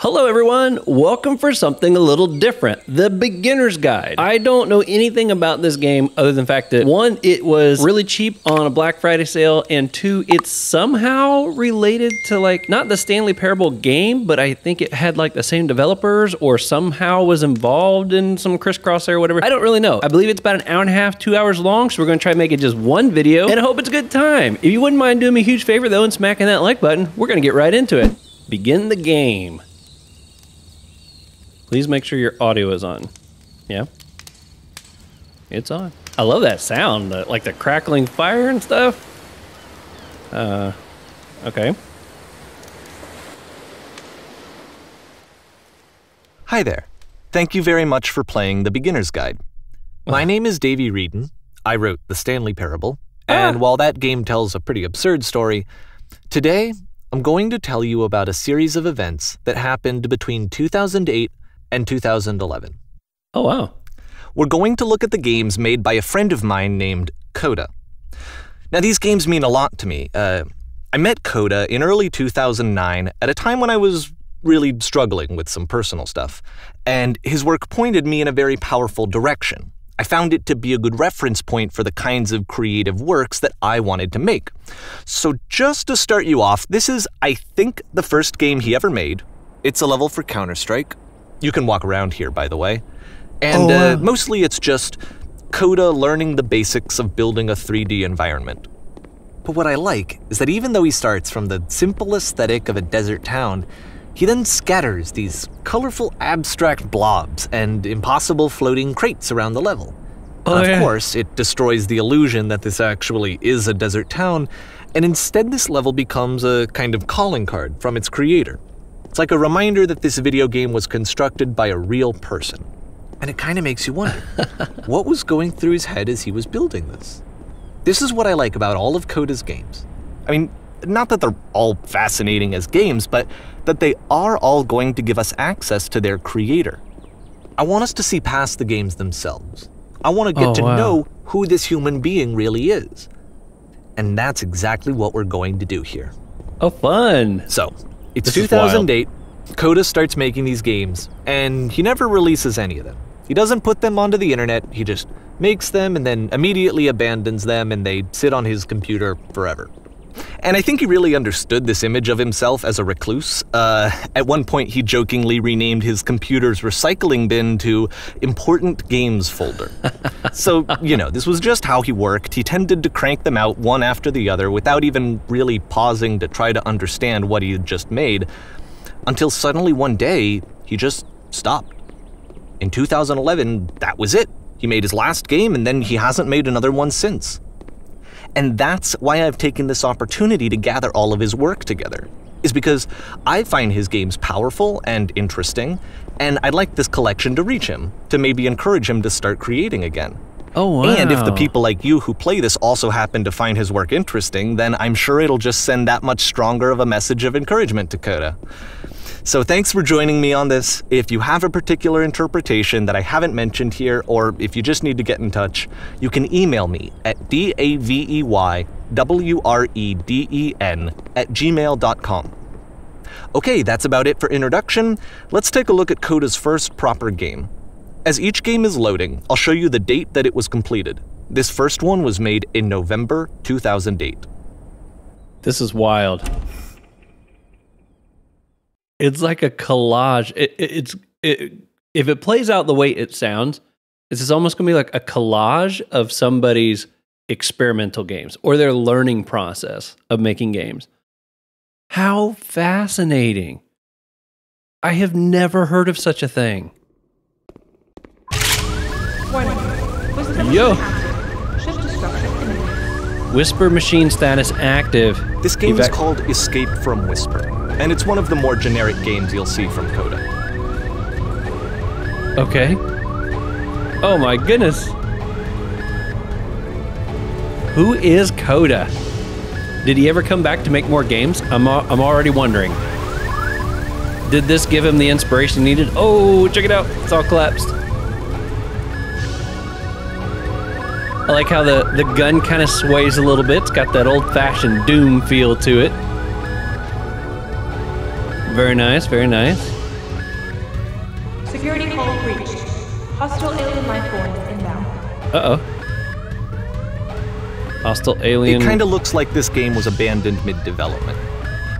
Hello everyone, welcome for something a little different, The Beginner's Guide. I don't know anything about this game other than the fact that one, it was really cheap on a Black Friday sale, and two, it's somehow related to like, not the Stanley Parable game, but I think it had like the same developers or somehow was involved in some crisscross there or whatever. I don't really know. I believe it's about an hour and a half, 2 hours long, so we're gonna try to make it just one video, and I hope it's a good time. If you wouldn't mind doing me a huge favor though and smacking that like button, we're gonna get right into it. Begin the game. Please make sure your audio is on. Yeah, it's on. I love that sound, like the crackling fire and stuff. Okay. Hi there. Thank you very much for playing The Beginner's Guide. My name is Davey Wreden. I wrote The Stanley Parable, and while that game tells a pretty absurd story, today I'm going to tell you about a series of events that happened between 2008 and 2011. Oh, wow. We're going to look at the games made by a friend of mine named Coda. Now, these games mean a lot to me. I met Coda in early 2009 at a time when I was really struggling with some personal stuff, and his work pointed me in a very powerful direction. I found it to be a good reference point for the kinds of creative works that I wanted to make. So just to start you off, this is, I think, the first game he ever made. It's a level for Counter-Strike. You can walk around here, by the way. And mostly it's just Coda learning the basics of building a 3D environment. But what I like is that even though he starts from the simple aesthetic of a desert town, he then scatters these colorful abstract blobs and impossible floating crates around the level. Of course, it destroys the illusion that this actually is a desert town, and instead this level becomes a kind of calling card from its creator. It's like a reminder that this video game was constructed by a real person. And it kind of makes you wonder, what was going through his head as he was building this? This is what I like about all of Coda's games. I mean, not that they're all fascinating as games, but that they are all going to give us access to their creator. I want us to see past the games themselves. I want to get to know who this human being really is. And that's exactly what we're going to do here. Oh, fun. So, it's 2008. Coda starts making these games, and he never releases any of them. He doesn't put them onto the internet. He just makes them and then immediately abandons them, and they sit on his computer forever. And I think he really understood this image of himself as a recluse. At one point, he jokingly renamed his computer's recycling bin to Important Games Folder. So, you know, this was just how he worked. He tended to crank them out one after the other without even really pausing to try to understand what he had just made, until suddenly one day, he just stopped. In 2011, that was it. He made his last game, and then he hasn't made another one since. And that's why I've taken this opportunity to gather all of his work together, is because I find his games powerful and interesting, and I'd like this collection to reach him, to maybe encourage him to start creating again. Oh, wow. And if the people like you who play this also happen to find his work interesting, then I'm sure it'll just send that much stronger of a message of encouragement to Coda. So thanks for joining me on this. If you have a particular interpretation that I haven't mentioned here, or if you just need to get in touch, you can email me at daveywreden@gmail.com. Okay, that's about it for introduction. Let's take a look at Coda's first proper game. As each game is loading, I'll show you the date that it was completed. This first one was made in November 2008. This is wild. It's like a collage. If it plays out the way it sounds, this is almost gonna be like a collage of somebody's experimental games or their learning process of making games. How fascinating. I have never heard of such a thing. Yo. Whisper machine status active. This game is called Escape from Whisper, and it's one of the more generic games you'll see from Coda. Okay. Oh my goodness. Who is Coda? Did he ever come back to make more games? I'm already wondering. Did this give him the inspiration needed? Oh, check it out. It's all collapsed. I like how the gun kind of sways a little bit. It's got that old-fashioned Doom feel to it. Very nice, very nice. Security call breached. Hostile alien life forms inbound. Uh-oh. Hostile alien... It kind of looks like this game was abandoned mid-development.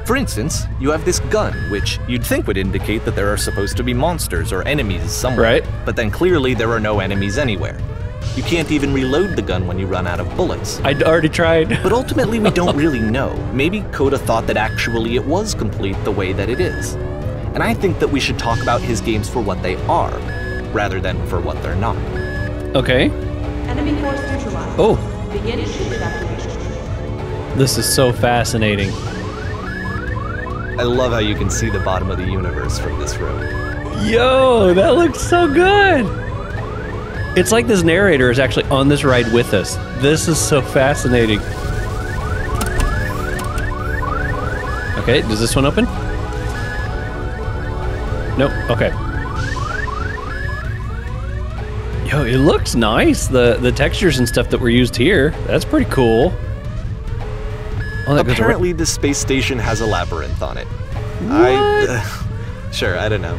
For instance, you have this gun, which you'd think would indicate that there are supposed to be monsters or enemies somewhere. Right. But then clearly there are no enemies anywhere. You can't even reload the gun when you run out of bullets. I'd already tried. But ultimately, we don't really know. Maybe Coda thought that actually it was complete the way that it is. And I think that we should talk about his games for what they are, rather than for what they're not. Okay. Enemy force neutralized. Oh. Begin issue evacuation. This is so fascinating. I love how you can see the bottom of the universe from this road. Yo, that looks so good. It's like this narrator is actually on this ride with us. This is so fascinating. Okay, does this one open? Nope, okay. Yo, it looks nice. The textures and stuff that were used here. That's pretty cool. Oh, that apparently this space station has a labyrinth on it. What? Sure, I don't know.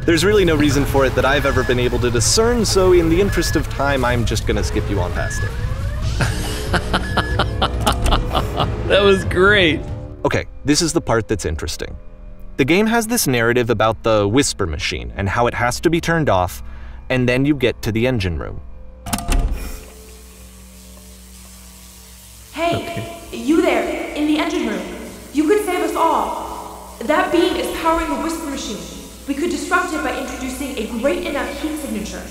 There's really no reason for it that I've ever been able to discern, so in the interest of time, I'm just gonna skip you on past it. That was great. Okay, this is the part that's interesting. The game has this narrative about the Whisper machine and how it has to be turned off, and then you get to the engine room. Hey, you there, in the engine room. You could save us all. That beam is powering the Whisper machine. We could disrupt it by introducing a great enough heat signature.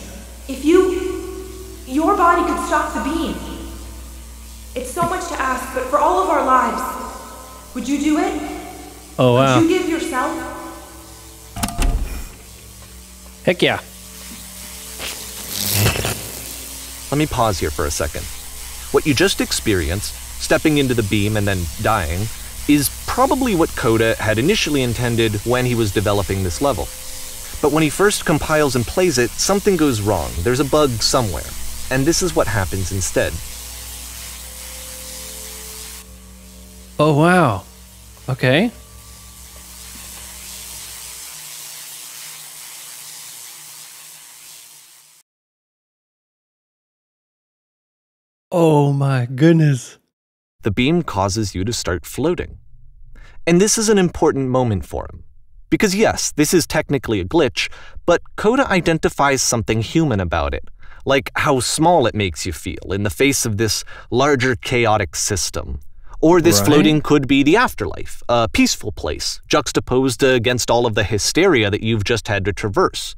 If your body could stop the beam. It's so much to ask, but for all of our lives, would you do it? Oh, wow. Would you give yourself? Heck yeah. Let me pause here for a second. What you just experienced, stepping into the beam and then dying, is probably what Coda had initially intended when he was developing this level. But when he first compiles and plays it, something goes wrong. There's a bug somewhere. And this is what happens instead. Oh, wow. Okay. Oh my goodness. The beam causes you to start floating. And this is an important moment for him. Because yes, this is technically a glitch, but Coda identifies something human about it, like how small it makes you feel in the face of this larger chaotic system. Or this floating could be the afterlife, a peaceful place, juxtaposed against all of the hysteria that you've just had to traverse.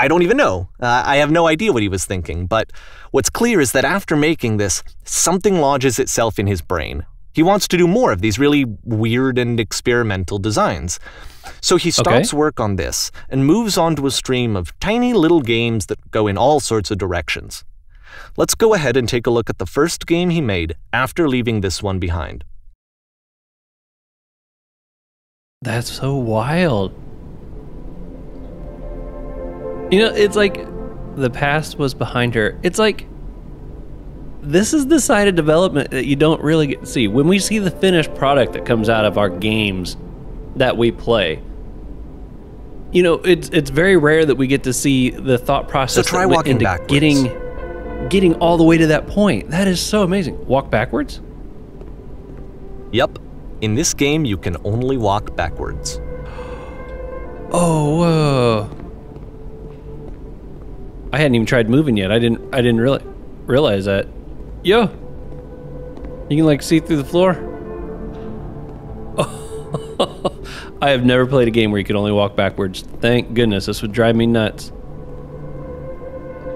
I don't even know. I have no idea what he was thinking, but what's clear is that after making this, something lodges itself in his brain. He wants to do more of these really weird and experimental designs. So he stops work on this and moves on to a stream of tiny little games that go in all sorts of directions. Let's go ahead and take a look at the first game he made after leaving this one behind. That's so wild. You know, it's like the past was behind her. It's like, this is the side of development that you don't really get to see. When we see the finished product that comes out of our games that we play, you know, it's very rare that we get to see the thought process that went into getting all the way to that point. That is so amazing. Walk backwards? Yep. In this game, you can only walk backwards. Oh, whoa. I hadn't even tried moving yet. I didn't really realize that. Yo, you can like see through the floor. Oh. I have never played a game where you could only walk backwards. Thank goodness, this would drive me nuts.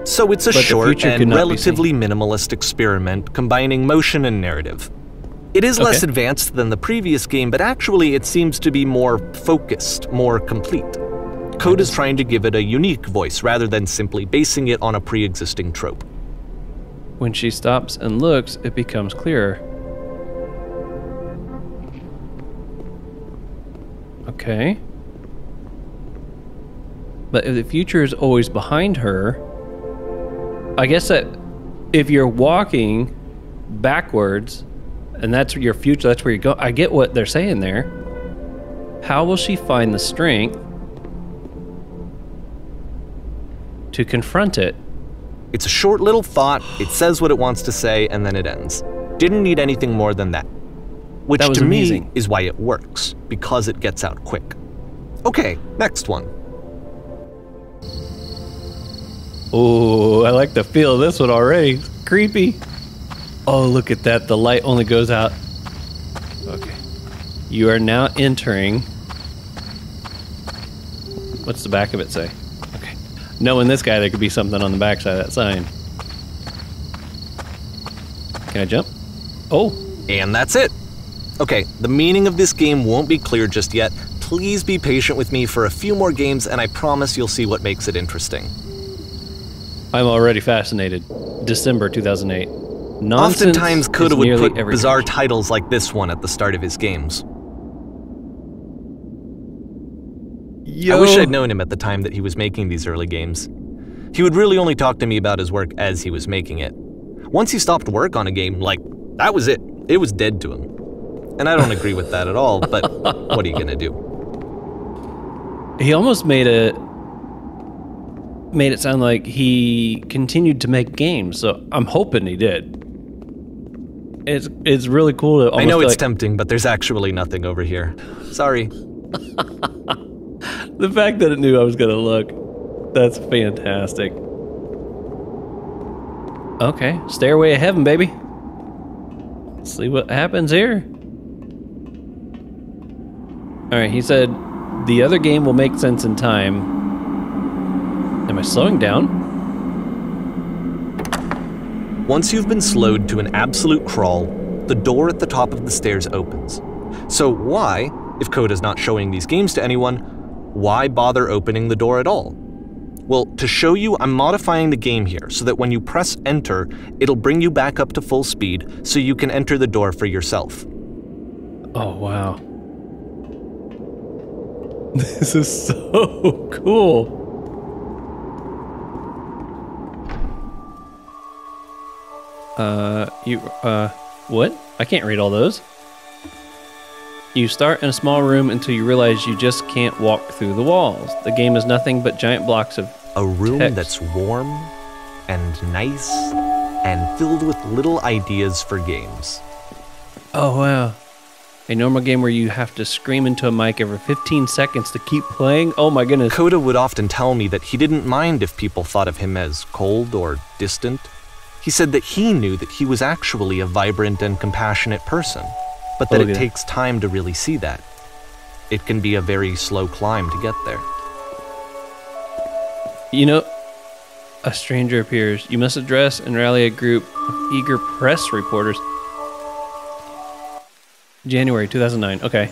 So it's a short and relatively minimalist experiment combining motion and narrative. It is less advanced than the previous game, but actually it seems to be more focused, more complete. Coda is trying to give it a unique voice rather than simply basing it on a pre-existing trope. When she stops and looks, it becomes clearer. Okay. But if the future is always behind her, I guess that if you're walking backwards and that's your future, that's where you go. I get what they're saying there. How will she find the strength to confront it. It's a short little thought, it says what it wants to say, and then it ends. Didn't need anything more than that. Which to me is why it works, because it gets out quick. Okay, next one. Oh, I like the feel of this one already. It's creepy. Oh, look at that. The light only goes out. Okay. You are now entering. What's the back of it say? Okay. Knowing this guy, there could be something on the backside of that sign. Can I jump? Oh. And that's it. Okay, the meaning of this game won't be clear just yet. Please be patient with me for a few more games, and I promise you'll see what makes it interesting. I'm already fascinated. December 2008. Nonsense. Oftentimes, Coda would put bizarre titles like this one at the start of his games. Yo. I wish I'd known him at the time that he was making these early games. He would really only talk to me about his work as he was making it. Once he stopped work on a game, like, that was it. It was dead to him. And I don't agree with that at all, but what are you gonna do? He almost made it sound like he continued to make games, so I'm hoping he did. It's really cool to almost, I know it's like, tempting, but there's actually nothing over here. Sorry. The fact that it knew I was gonna look, that's fantastic. Okay, Stairway to Heaven, baby. Let's see what happens here. Alright, he said, the other game will make sense in time. Am I slowing down? Once you've been slowed to an absolute crawl, the door at the top of the stairs opens. So why, if Coda's not showing these games to anyone, why bother opening the door at all? Well, to show you, I'm modifying the game here so that when you press enter, it'll bring you back up to full speed so you can enter the door for yourself. Oh, wow. This is so cool. What? I can't read all those. You start in a small room until you realize you just can't walk through the walls. The game is nothing but giant blocks of a room text. That's warm and nice and filled with little ideas for games. Oh, wow. A normal game where you have to scream into a mic every 15 seconds to keep playing? Oh my goodness. Coda would often tell me that he didn't mind if people thought of him as cold or distant. He said that he knew that he was actually a vibrant and compassionate person, but that it takes time to really see that. It can be a very slow climb to get there. You know, a stranger appears. You must address and rally a group of eager press reporters. January 2009, okay.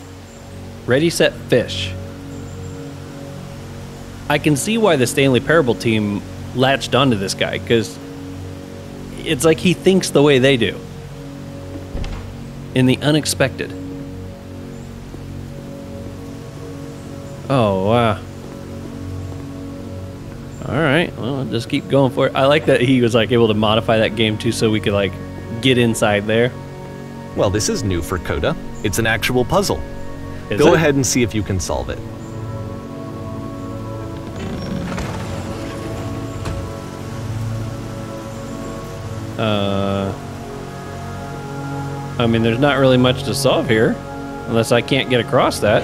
Ready, set, fish. I can see why the Stanley Parable team latched onto this guy, because it's like he thinks the way they do. In the unexpected. Oh, wow. Alright, well, just keep going for it. I like that he was like able to modify that game too so we could like get inside there. Well, this is new for Coda. It's an actual puzzle. Go ahead and see if you can solve it. I mean, there's not really much to solve here, unless I can't get across that.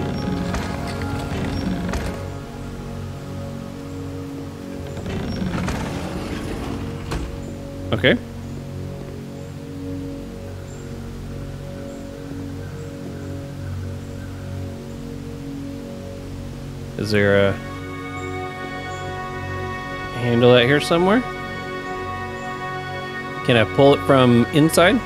Okay. Is there a handle out here somewhere? Can I pull it from inside?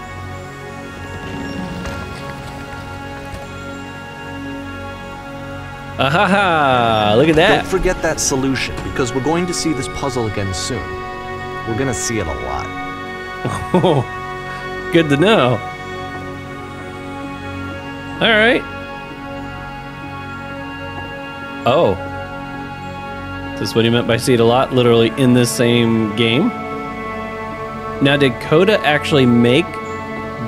Ahaha! Look at that! Don't forget that solution, because we're going to see this puzzle again soon. We're gonna see it a lot. Oh, good to know. Alright. Oh. Is this what he meant by see it a lot? Literally in this same game? Now, did Coda actually make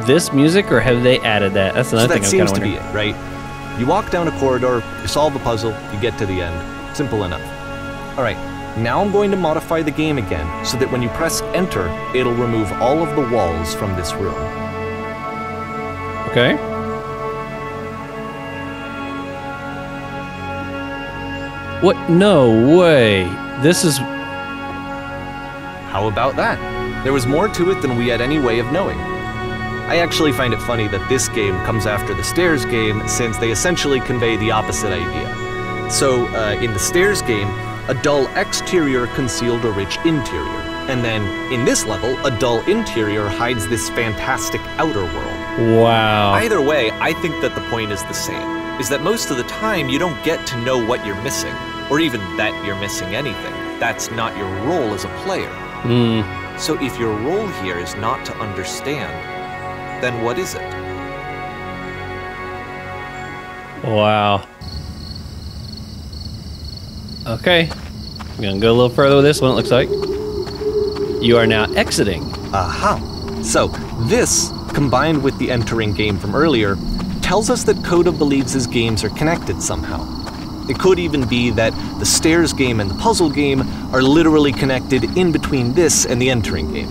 this music, or have they added that? That's another thing I'm kind of wondering. So that seems to be it, right? You walk down a corridor, you solve a puzzle, you get to the end. Simple enough. All right, Now I'm going to modify the game again so that when you press enter, it'll remove all of the walls from this room. Okay. What? No way. This is... How about that? There was more to it than we had any way of knowing. I actually find it funny that this game comes after the stairs game, since they essentially convey the opposite idea. So, in the stairs game, a dull exterior concealed a rich interior. And then, in this level, a dull interior hides this fantastic outer world. Wow. Either way, I think that the point is the same, is that most of the time you don't get to know what you're missing, or even that you're missing anything. That's not your role as a player. Mm. So if your role here is not to understand, then what is it? Wow. Okay. I'm gonna go a little further with this one, it looks like. You are now exiting. Aha. So this, combined with the entering game from earlier, tells us that Coda believes his games are connected somehow. It could even be that the stairs game and the puzzle game are literally connected in between this and the entering game.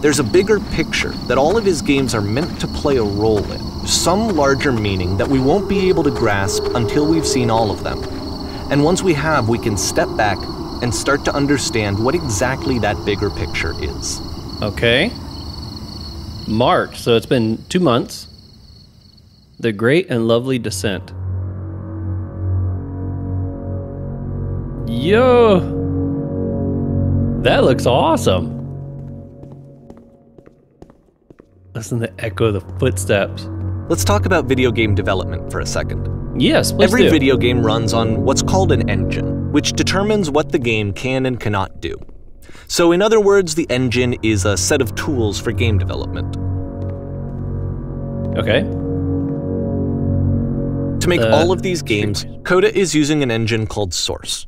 There's a bigger picture that all of his games are meant to play a role in, some larger meaning that we won't be able to grasp until we've seen all of them. And once we have, we can step back and start to understand what exactly that bigger picture is. Okay. March, so it's been 2 months. The Great and Lovely Descent. Yo! That looks awesome. Listen to the echo of the footsteps. Let's talk about video game development for a second. Yes, please do. Every video game runs on what's called an engine, which determines what the game can and cannot do. So in other words, the engine is a set of tools for game development. Okay. To make all of these games, Coda is using an engine called Source.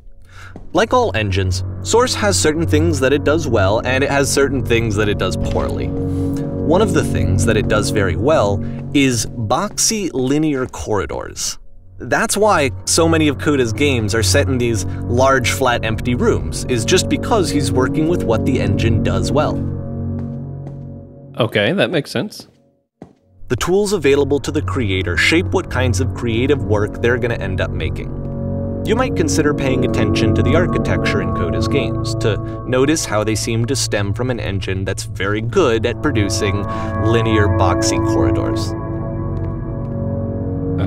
Like all engines, Source has certain things that it does well, and it has certain things that it does poorly. One of the things that it does very well is boxy linear corridors. That's why so many of Coda's games are set in these large, flat, empty rooms, is just because he's working with what the engine does well. Okay, that makes sense. The tools available to the creator shape what kinds of creative work they're going to end up making. You might consider paying attention to the architecture in Coda's games to notice how they seem to stem from an engine that's very good at producing linear, boxy corridors.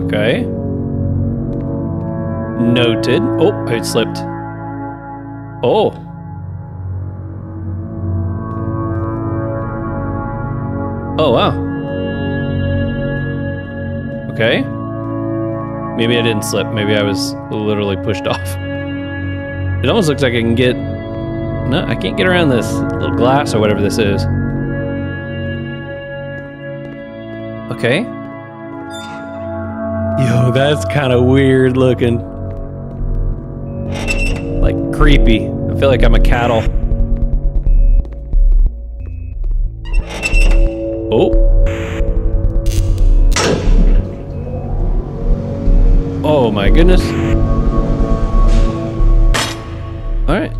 Okay. Noted. Oh, it slipped. Oh. Oh, wow. Okay. Maybe I didn't slip. Maybe I was literally pushed off. It almost looks like I can get... No, I can't get around this little glass or whatever this is. Okay. Yo, that's kind of weird looking. Like, creepy. I feel like I'm a cattle. Oh. Oh my goodness. Alright,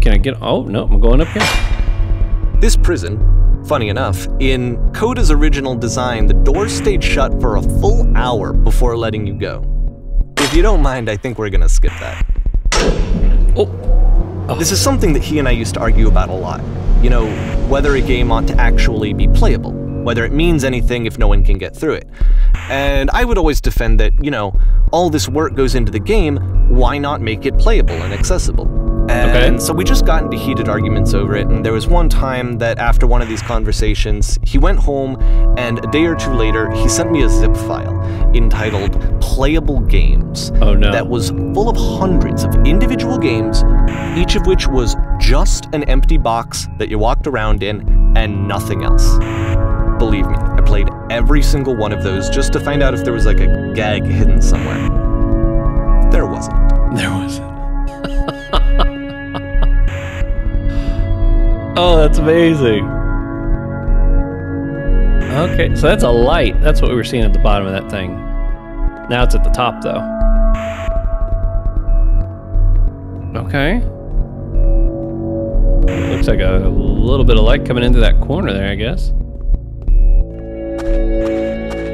can I get... Oh, no, I'm going up here. This prison, funny enough, in Coda's original design, the doors stayed shut for a full hour before letting you go. If you don't mind, I think we're gonna skip that. Oh. Oh. This is something that he and I used to argue about a lot. You know, whether a game ought to actually be playable, whether it means anything if no one can get through it. And I would always defend that, you know, all this work goes into the game, why not make it playable and accessible? And so we just got into heated arguments over it, and there was one time that after one of these conversations, he went home, and a day or two later, he sent me a zip file entitled Playable Games. Oh no. That was full of hundreds of individual games, each of which was just an empty box that you walked around in and nothing else. Believe me, I played every single one of those just to find out if there was like a gag hidden somewhere. There wasn't. There wasn't. Oh, that's amazing. Okay, so that's a light. That's what we were seeing at the bottom of that thing. Now it's at the top, though. Okay. Looks like a little bit of light coming into that corner there, I guess.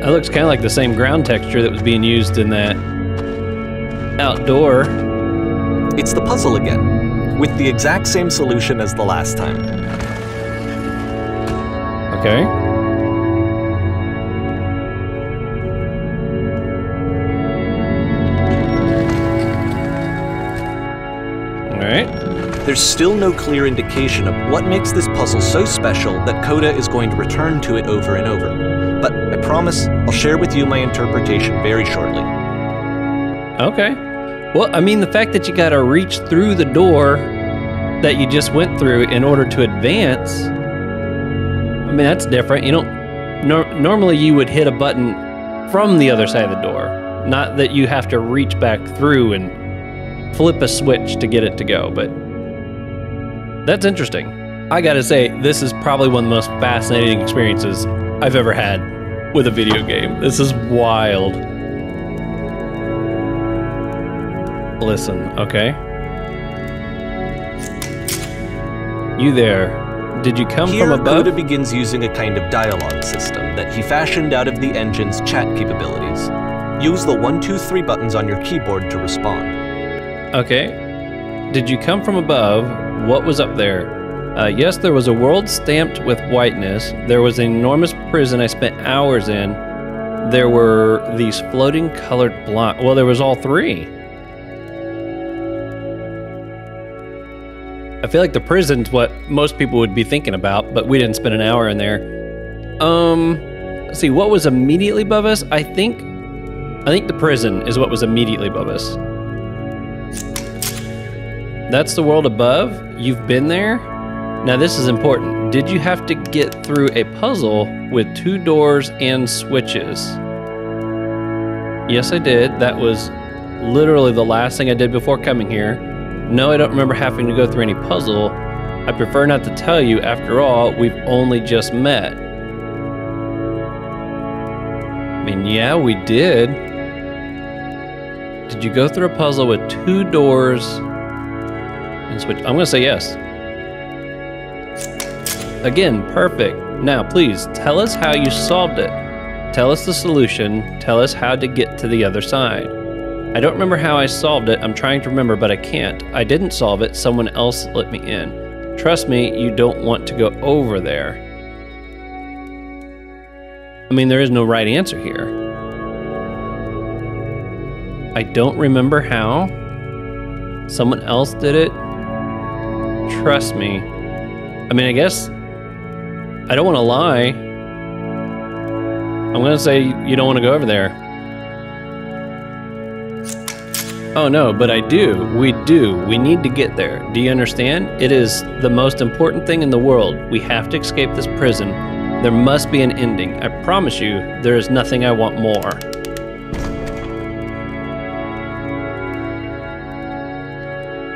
That looks kind of like the same ground texture that was being used in that outdoor. It's the puzzle again, with the exact same solution as the last time. Okay. All right. There's still no clear indication of what makes this puzzle so special that Coda is going to return to it over and over. But I promise I'll share with you my interpretation very shortly. Okay. Well, I mean, the fact that you gotta reach through the door that you just went through in order to advance, I mean, that's different. You don't, normally you would hit a button from the other side of the door, not that you have to reach back through and flip a switch to get it to go, but that's interesting. I gotta say, this is probably one of the most fascinating experiences I've ever had with a video game. This is wild. Listen, okay? You there. Did you come from above? Here, Coda begins using a kind of dialogue system that he fashioned out of the engine's chat capabilities. Use the 1, 2, 3 buttons on your keyboard to respond. Okay. Did you come from above? What was up there? Yes, there was a world stamped with whiteness. There was an enormous prison I spent hours in. There were these floating colored blocks. Well, there was all three. I feel like the prison's what most people would be thinking about, but we didn't spend an hour in there. Let's see, what was immediately above us? I think the prison is what was immediately above us. That's the world above. You've been there. Now this is important. Did you have to get through a puzzle with 2 doors and switches? Yes, I did. That was literally the last thing I did before coming here. No, I don't remember having to go through any puzzle. I prefer not to tell you. After all, we've only just met. I mean, yeah, we did. Did you go through a puzzle with 2 doors and switch? I'm gonna say yes. Again, perfect. Now, please, tell us how you solved it. Tell us the solution. Tell us how to get to the other side. I don't remember how I solved it. I'm trying to remember, but I can't. I didn't solve it. Someone else let me in. Trust me, you don't want to go over there. I mean, there is no right answer here. I don't remember how. Someone else did it. Trust me. I mean, I guess I don't want to lie. I'm gonna say you don't want to go over there. Oh no, but I do. We do. We need to get there. Do you understand? It is the most important thing in the world. We have to escape this prison. There must be an ending. I promise you, there is nothing I want more.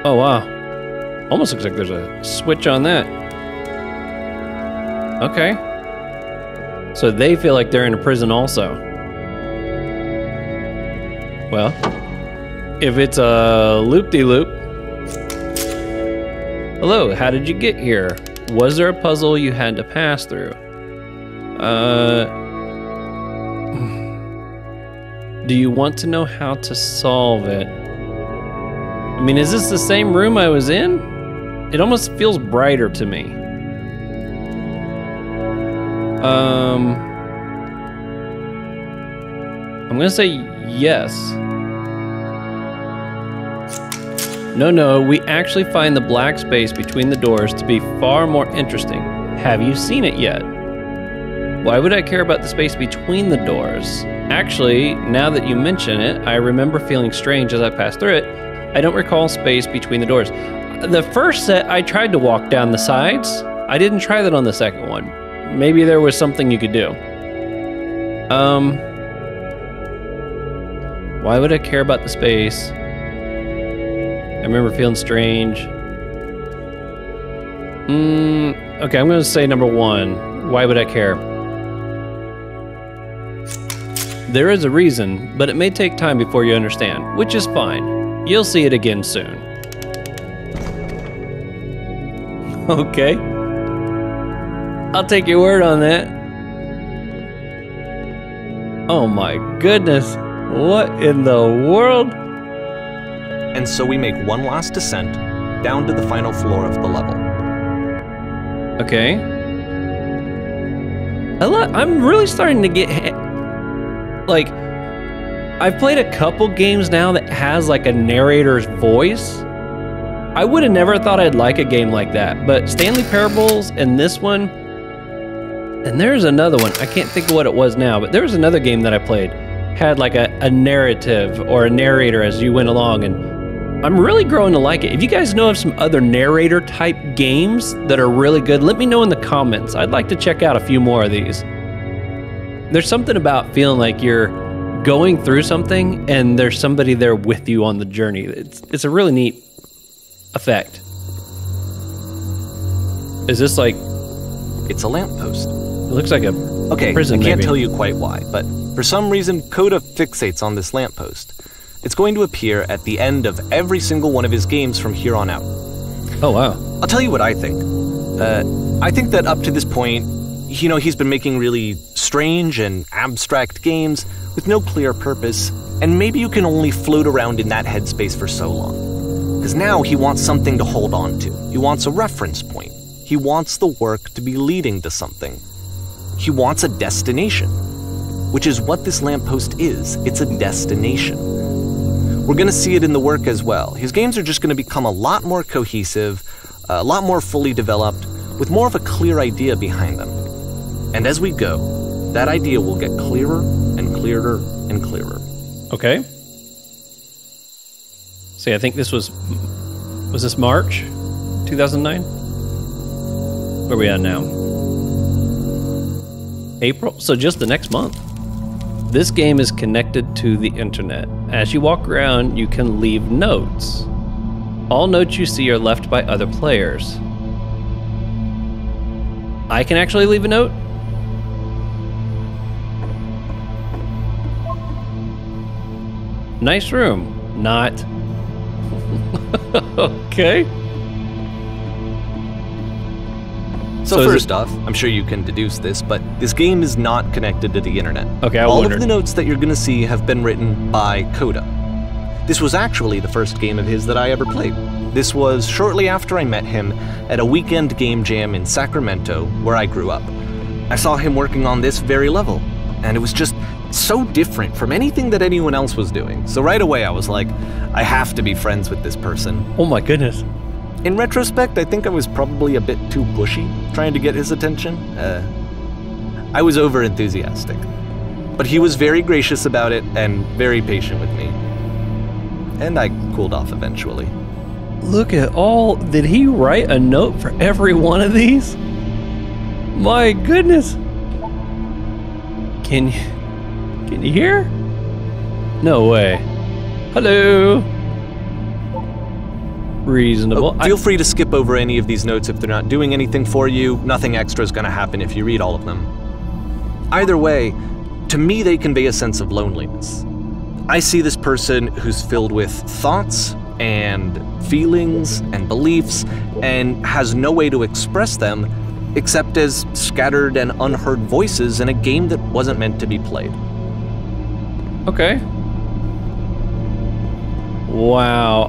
Oh wow. Almost looks like there's a switch on that. Okay. So they feel like they're in a prison also. Well, if it's a loop-de-loop. Hello, how did you get here? Was there a puzzle you had to pass through? Do you want to know how to solve it? I mean, is this the same room I was in? It almost feels brighter to me. I'm gonna say yes. No, no, we actually find the black space between the doors to be far more interesting. Have you seen it yet? Why would I care about the space between the doors? Actually, now that you mention it, I remember feeling strange as I passed through it. I don't recall space between the doors. The first set, I tried to walk down the sides. I didn't try that on the second one. Maybe there was something you could do. Why would I care about the space? I remember feeling strange. Okay, I'm gonna say number one. Why would I care? There is a reason, but it may take time before you understand, which is fine. You'll see it again soon. Okay. I'll take your word on that. Oh my goodness. What in the world? And so we make one last descent down to the final floor of the level. Okay. I'm really starting to get... like, I've played a couple games now that has like a narrator's voice. I would have never thought I'd like a game like that, but Stanley Parables and this one, and there's another one. I can't think of what it was now, but there was another game that I played. Had like a narrative or a narrator as you went along, and I'm really growing to like it. If you guys know of some other narrator type games that are really good, let me know in the comments. I'd like to check out a few more of these. There's something about feeling like you're going through something and there's somebody there with you on the journey. It's a really neat effect. Is this like... It's a lamppost. It looks like a prison, I can't maybe. Tell you quite why, but for some reason, Coda fixates on this lamppost. It's going to appear at the end of every single one of his games from here on out. Oh, wow. I'll tell you what I think. I think that up to this point, you know, he's been making really strange and abstract games with no clear purpose, and maybe you can only float around in that headspace for so long. Because now he wants something to hold on to. He wants a reference point. He wants the work to be leading to something. He wants a destination, which is what this lamppost is. It's a destination. We're going to see it in the work as well. His games are just going to become a lot more cohesive, a lot more fully developed, with more of a clear idea behind them. And as we go, that idea will get clearer and clearer and clearer. Okay. See, I think this was this March 2009? Where are we at now? April? So just the next month. This game is connected to the internet. As you walk around, you can leave notes. All notes you see are left by other players. I can actually leave a note? Nice room. Not... Okay. So first off, I'm sure you can deduce this, but this game is not connected to the internet. Okay, All of the notes that you're going to see have been written by Coda. This was actually the first game of his that I ever played. This was shortly after I met him at a weekend game jam in Sacramento, where I grew up. I saw him working on this very level, and it was just so different from anything that anyone else was doing. So right away I was like, I have to be friends with this person. Oh my goodness. In retrospect, I think I was probably a bit too pushy, trying to get his attention. I was over-enthusiastic. But he was very gracious about it and very patient with me. And I cooled off eventually. Look at all, did he write a note for every one of these? My goodness. Can you hear? No way. Hello. Reasonable. Oh, feel free to skip over any of these notes if they're not doing anything for you. Nothing extra is going to happen if you read all of them. Either way, to me they convey a sense of loneliness. I see this person who's filled with thoughts and feelings and beliefs and has no way to express them except as scattered and unheard voices in a game that wasn't meant to be played. Okay. Wow.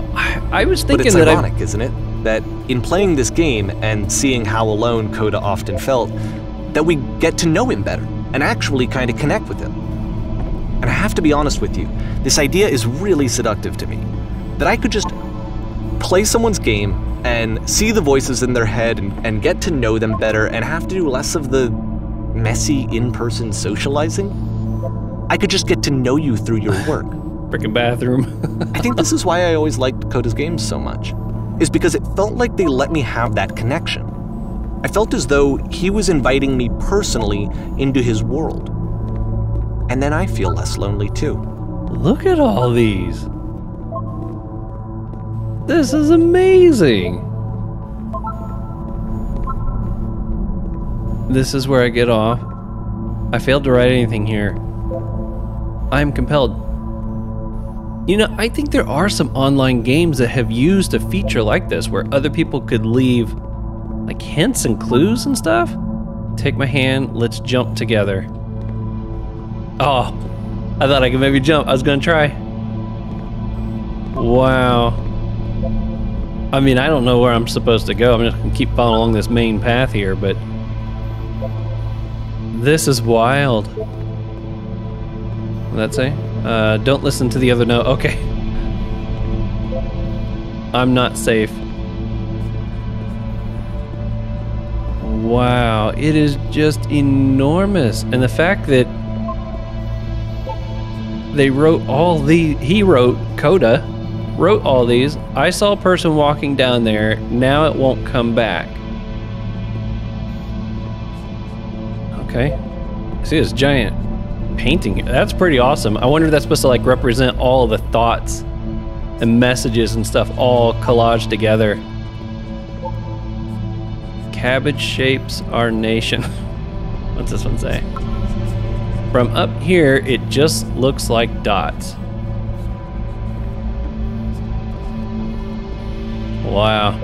I was thinking that... But it's ironic, isn't it? That in playing this game and seeing how alone Coda often felt, that we get to know him better and actually kind of connect with him. And I have to be honest with you, this idea is really seductive to me. That I could just play someone's game and see the voices in their head and get to know them better and have to do less of the messy in-person socializing. I could just get to know you through your work. Freaking bathroom. I think this is why I always liked Coda's games so much, is because it felt like they let me have that connection. I felt as though he was inviting me personally into his world. And then I feel less lonely too. Look at all these. This is amazing. This is where I get off. I failed to write anything here. I'm compelled. You know, I think there are some online games that have used a feature like this where other people could leave like hints and clues and stuff. Take my hand, let's jump together. Oh, I thought I could maybe jump. I was gonna try. Wow. I mean, I don't know where I'm supposed to go. I'm just gonna keep following along this main path here, but this is wild. What'd that say? Don't listen to the other note. Okay. I'm not safe. Wow, it is just enormous. And the fact that they wrote all the, Coda wrote all these. I saw a person walking down there. Now it won't come back. Okay. See this giant painting. That's pretty awesome. I wonder if that's supposed to like represent all the thoughts and messages and stuff all collaged together. Cabbage shapes our nation. What's this one say? From up here, it just looks like dots. Wow.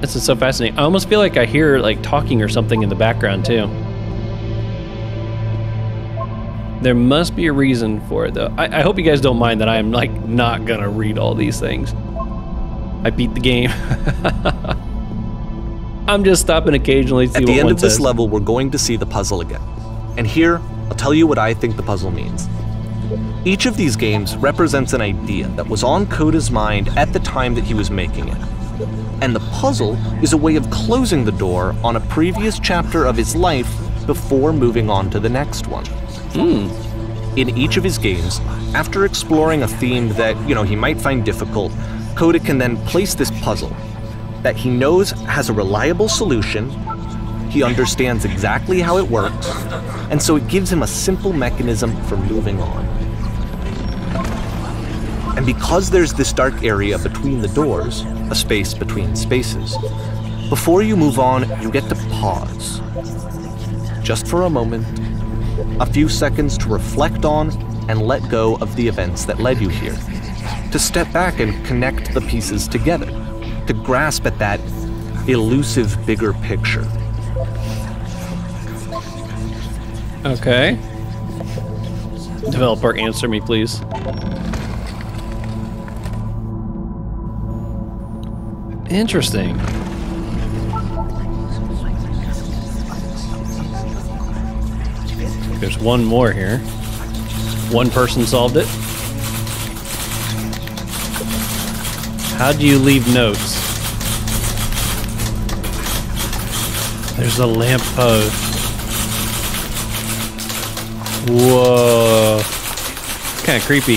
This is so fascinating. I almost feel like I hear like talking or something in the background too. There must be a reason for it though. I hope you guys don't mind that I am like not gonna read all these things. I beat the game. I'm just stopping occasionally to see what one says. At the end of this level, we're going to see the puzzle again. And here, I'll tell you what I think the puzzle means. Each of these games represents an idea that was on Coda's mind at the time that he was making it. And the puzzle is a way of closing the door on a previous chapter of his life before moving on to the next one. In each of his games, after exploring a theme that, you know, he might find difficult, Coda can then place this puzzle that he knows has a reliable solution, he understands exactly how it works, and so it gives him a simple mechanism for moving on. And because there's this dark area between the doors, a space between spaces, before you move on, you get to pause. Just for a moment, a few seconds to reflect on and let go of the events that led you here, to step back and connect the pieces together, to grasp at that elusive bigger picture. Okay. Developer, answer me, please. Interesting. There's one more here. One person solved it. How do you leave notes? There's a lamppost. Whoa. Kind of creepy.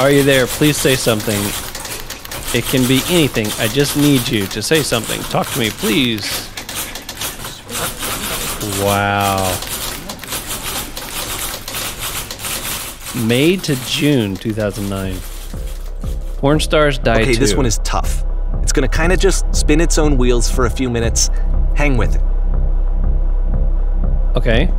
Are you there? Please say something. It can be anything. I just need you to say something. Talk to me, please. Wow. May to June 2009. Porn stars die too. Okay, this one is tough. It's gonna kinda just spin its own wheels for a few minutes. Hang with it. Okay.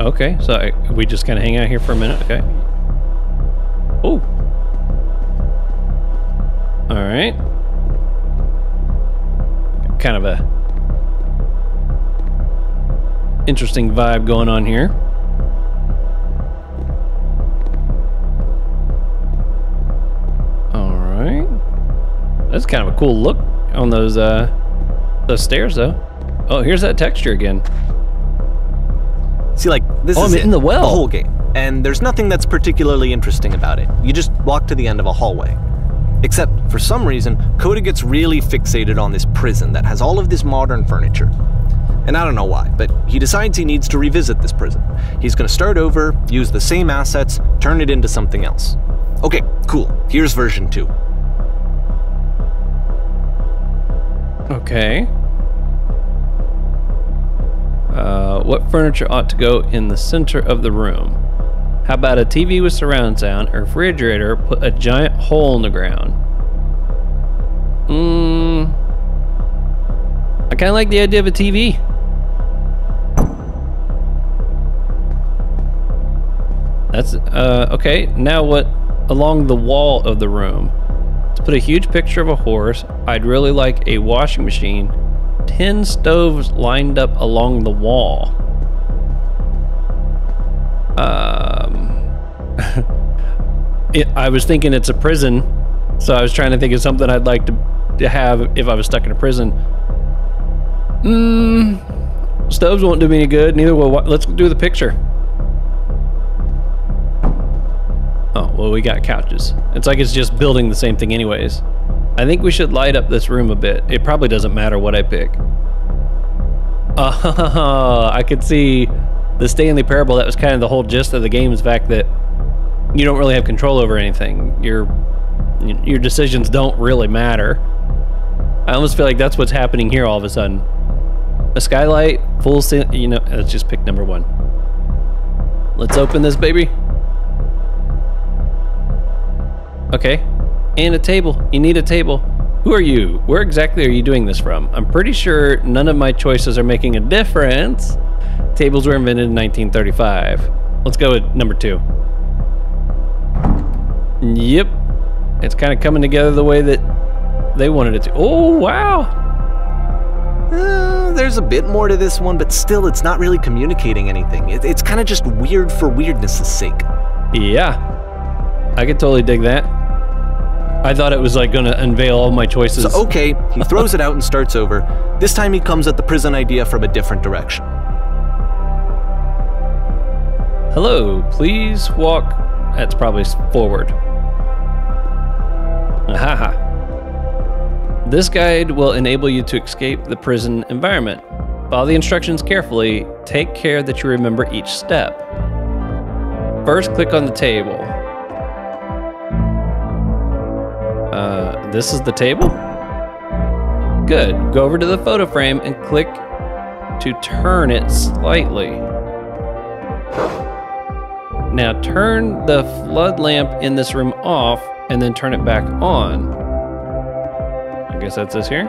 Okay, so we just kinda hang out here for a minute, okay. Oh. All right. Kind of a interesting vibe going on here. All right, that's kind of a cool look on those stairs, though. Oh, here's that texture again. See, like this is in the well the whole game, and there's nothing that's particularly interesting about it. You just walk to the end of a hallway. Except, for some reason, Coda gets really fixated on this prison that has all of this modern furniture. And I don't know why, but he decides he needs to revisit this prison. He's gonna start over, use the same assets, turn it into something else. Okay, cool. Here's version 2. Okay. What furniture ought to go in the center of the room? How about a TV with surround sound, a refrigerator, put a giant hole in the ground? I kinda like the idea of a TV. That's, okay. Now what? Along the wall of the room. Let's put a huge picture of a horse. I'd really like a washing machine. 10 stoves lined up along the wall. I was thinking it's a prison, so I was trying to think of something I'd like to have if I was stuck in a prison. Stoves won't do me any good. Neither will. Let's do the picture. Oh, well, we got couches. It's like it's just building the same thing anyways. I think we should light up this room a bit. It probably doesn't matter what I pick. I could see the Stanley Parable. That was kind of the whole gist of the game, is the fact that you don't really have control over anything. Your decisions don't really matter. I almost feel like that's what's happening here all of a sudden. A skylight, full, you know, let's just pick number one. Let's open this baby. Okay. And a table. You need a table. Who are you? Where exactly are you doing this from? I'm pretty sure none of my choices are making a difference. Tables were invented in 1935. Let's go with number two. Yep. It's kind of coming together the way that they wanted it to. Oh, wow. There's a bit more to this one, but still, it's not really communicating anything. It's kind of just weird for weirdness' sake. Yeah. I could totally dig that. I thought it was like gonna unveil all my choices. So, okay, he throws it out and starts over. This time he comes at the prison idea from a different direction. Hello, please walk. That's probably forward. Aha. This guide will enable you to escape the prison environment. Follow the instructions carefully. Take care that you remember each step. First, click on the table. This is the table? Good. Go over to the photo frame and click to turn it slightly. Now turn the flood lamp in this room off and then turn it back on. I guess that's this here.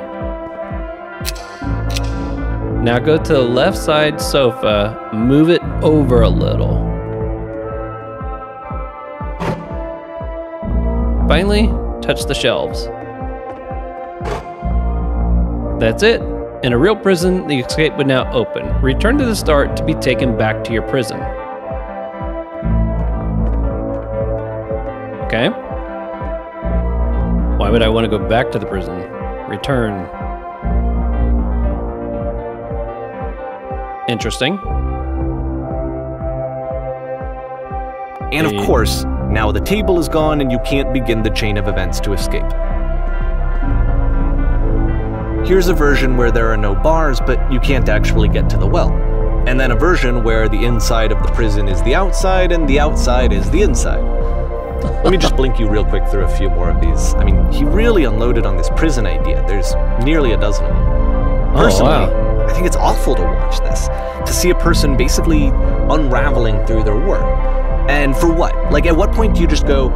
Now go to the left side sofa, move it over a little. Finally, touch the shelves. That's it. In a real prison, the escape would now open. Return to the start to be taken back to your prison. Okay. Why would I want to go back to the prison? Return. Interesting. And of course, now the table is gone and you can't begin the chain of events to escape. Here's a version where there are no bars, but you can't actually get to the well. And then a version where the inside of the prison is the outside and the outside is the inside. Let me just blink you real quick through a few more of these. I mean, he really unloaded on this prison idea. There's nearly a dozen of them. Personally, oh, wow. I think it's awful to watch this, to see a person basically unraveling through their work. And for what? Like, at what point do you just go,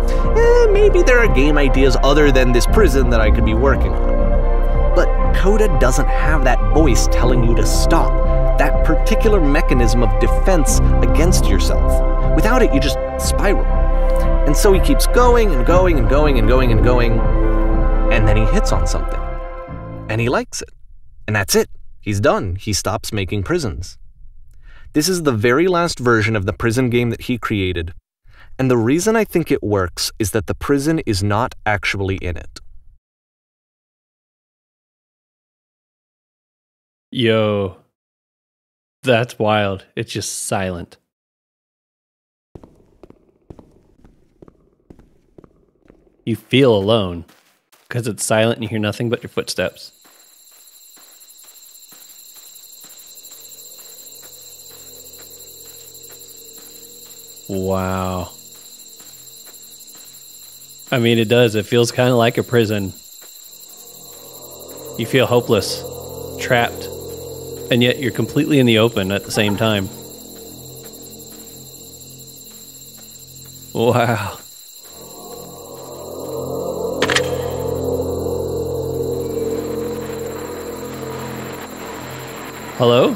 maybe there are game ideas other than this prison that I could be working on? But Coda doesn't have that voice telling you to stop, that particular mechanism of defense against yourself. Without it, you just spiral. And so he keeps going and going and going and going and going, and then he hits on something. And he likes it. And that's it. He's done. He stops making prisons. This is the very last version of the prison game that he created, and the reason I think it works is that the prison is not actually in it. Yo, that's wild. It's just silent. You feel alone, because it's silent and you hear nothing but your footsteps. Wow. I mean, it does. It feels kind of like a prison. You feel hopeless, trapped, and yet you're completely in the open at the same time. Wow. Hello?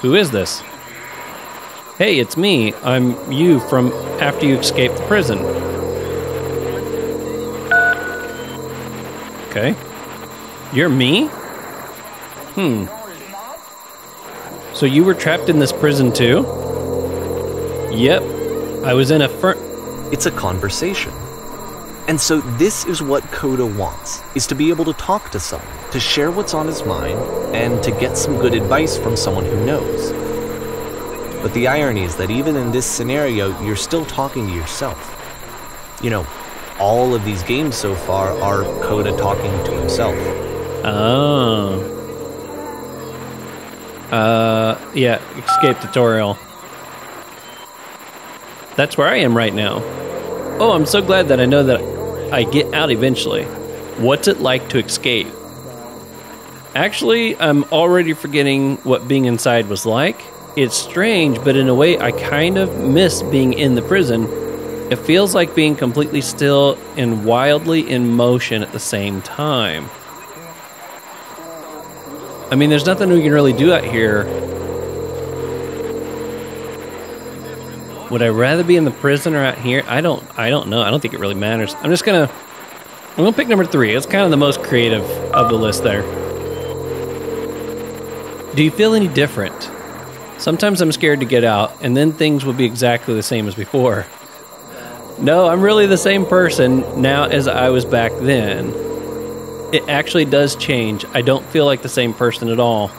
Who is this? Hey, it's me. I'm you from after you escaped the prison. Okay. You're me? So you were trapped in this prison too? Yep. I was in a It's a conversation. And so this is what Coda wants, is to be able to talk to someone, to share what's on his mind, and to get some good advice from someone who knows. But the irony is that even in this scenario, you're still talking to yourself. You know, all of these games so far are Coda talking to himself. Oh. Yeah, escape tutorial. That's where I am right now. Oh, I'm so glad that I know that I get out eventually. What's it like to escape? Actually, I'm already forgetting what being inside was like. It's strange, but in a way, I kind of miss being in the prison. It feels like being completely still and wildly in motion at the same time. I mean, there's nothing we can really do out here. Would I rather be in the prison or out here? I don't know. I don't think it really matters. I'm gonna pick number 3. It's kind of the most creative of the list there. Do you feel any different? Sometimes I'm scared to get out, and then things will be exactly the same as before. No, I'm really the same person now as I was back then. It actually does change. I don't feel like the same person at all.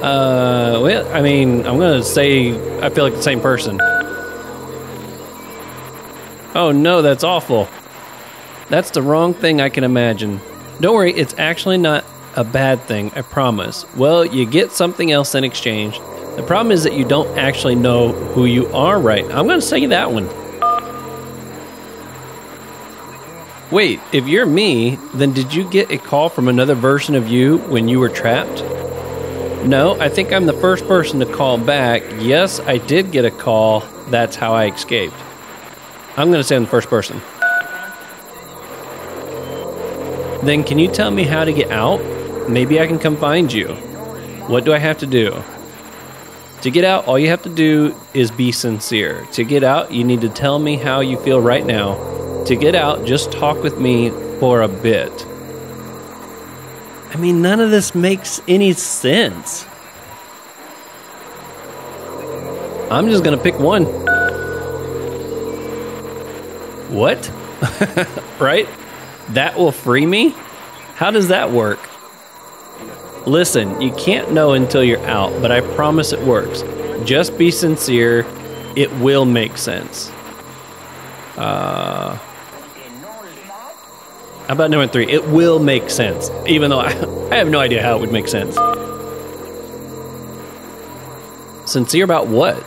Well, I mean, I'm gonna say I feel like the same person. Oh no, that's awful. That's the wrong thing I can imagine. Don't worry, it's actually not a bad thing, I promise. Well, you get something else in exchange. The problem is that you don't actually know who you are, right? I'm gonna say that one. Wait, if you're me, then did you get a call from another version of you when you were trapped? No, I think I'm the first person to call back. Yes, I did get a call. That's how I escaped. I'm going to say I'm the first person. Then can you tell me how to get out? Maybe I can come find you. What do I have to do? To get out, all you have to do is be sincere. To get out, you need to tell me how you feel right now. To get out, just talk with me for a bit. I mean, none of this makes any sense. I'm just gonna pick one. What? Right? That will free me? How does that work? Listen, you can't know until you're out, but I promise it works. Just be sincere. It will make sense. How about number 3? It will make sense, even though I have no idea how it would make sense. Sincere about what?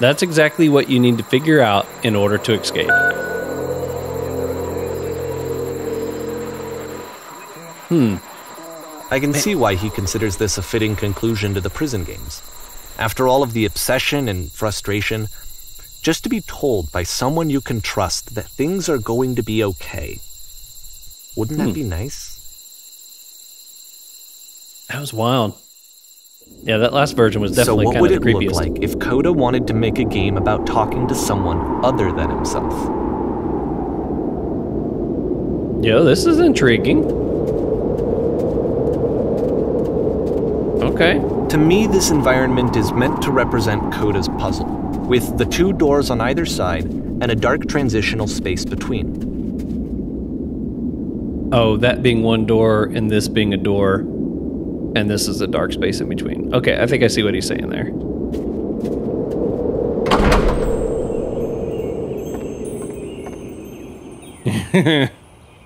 That's exactly what you need to figure out in order to escape. I can see why he considers this a fitting conclusion to the prison games. After all of the obsession and frustration, just to be told by someone you can trust that things are going to be okay. Wouldn't that be nice? That was wild. Yeah, that last version was definitely kind of the creepiest. So what would it look like if Coda wanted to make a game about talking to someone other than himself? Yo, this is intriguing. Okay. To me, this environment is meant to represent Coda's puzzle, with the 2 doors on either side and a dark transitional space between. Oh, that being one door, and this being a door, and this is a dark space in between. Okay, I think I see what he's saying there.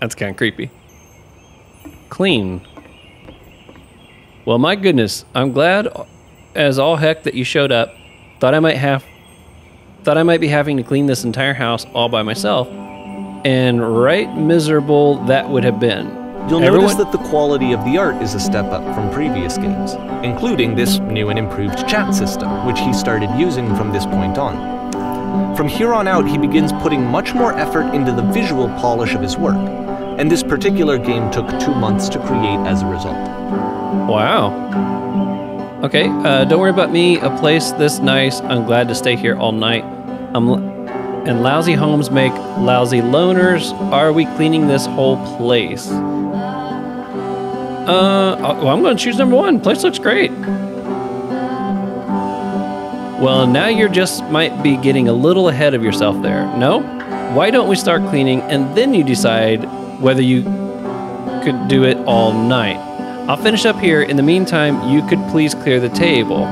That's kind of creepy. Clean. Well, my goodness, I'm glad as all heck that you showed up. Thought I might be having to clean this entire house all by myself. And right miserable that would have been. You'll notice that the quality of the art is a step up from previous games, including this new and improved chat system, which he started using from this point on. From here on out, he begins putting much more effort into the visual polish of his work, and this particular game took 2 months to create as a result. Wow. Okay, don't worry about me. A place this nice. I'm glad to stay here all night. And lousy homes make lousy loners. Are we cleaning this whole place? Well, I'm going to choose number one. Place looks great. Well, now you're just might be getting a little ahead of yourself there. No? Why don't we start cleaning and then you decide whether you could do it all night? I'll finish up here. In the meantime, you could please clear the table.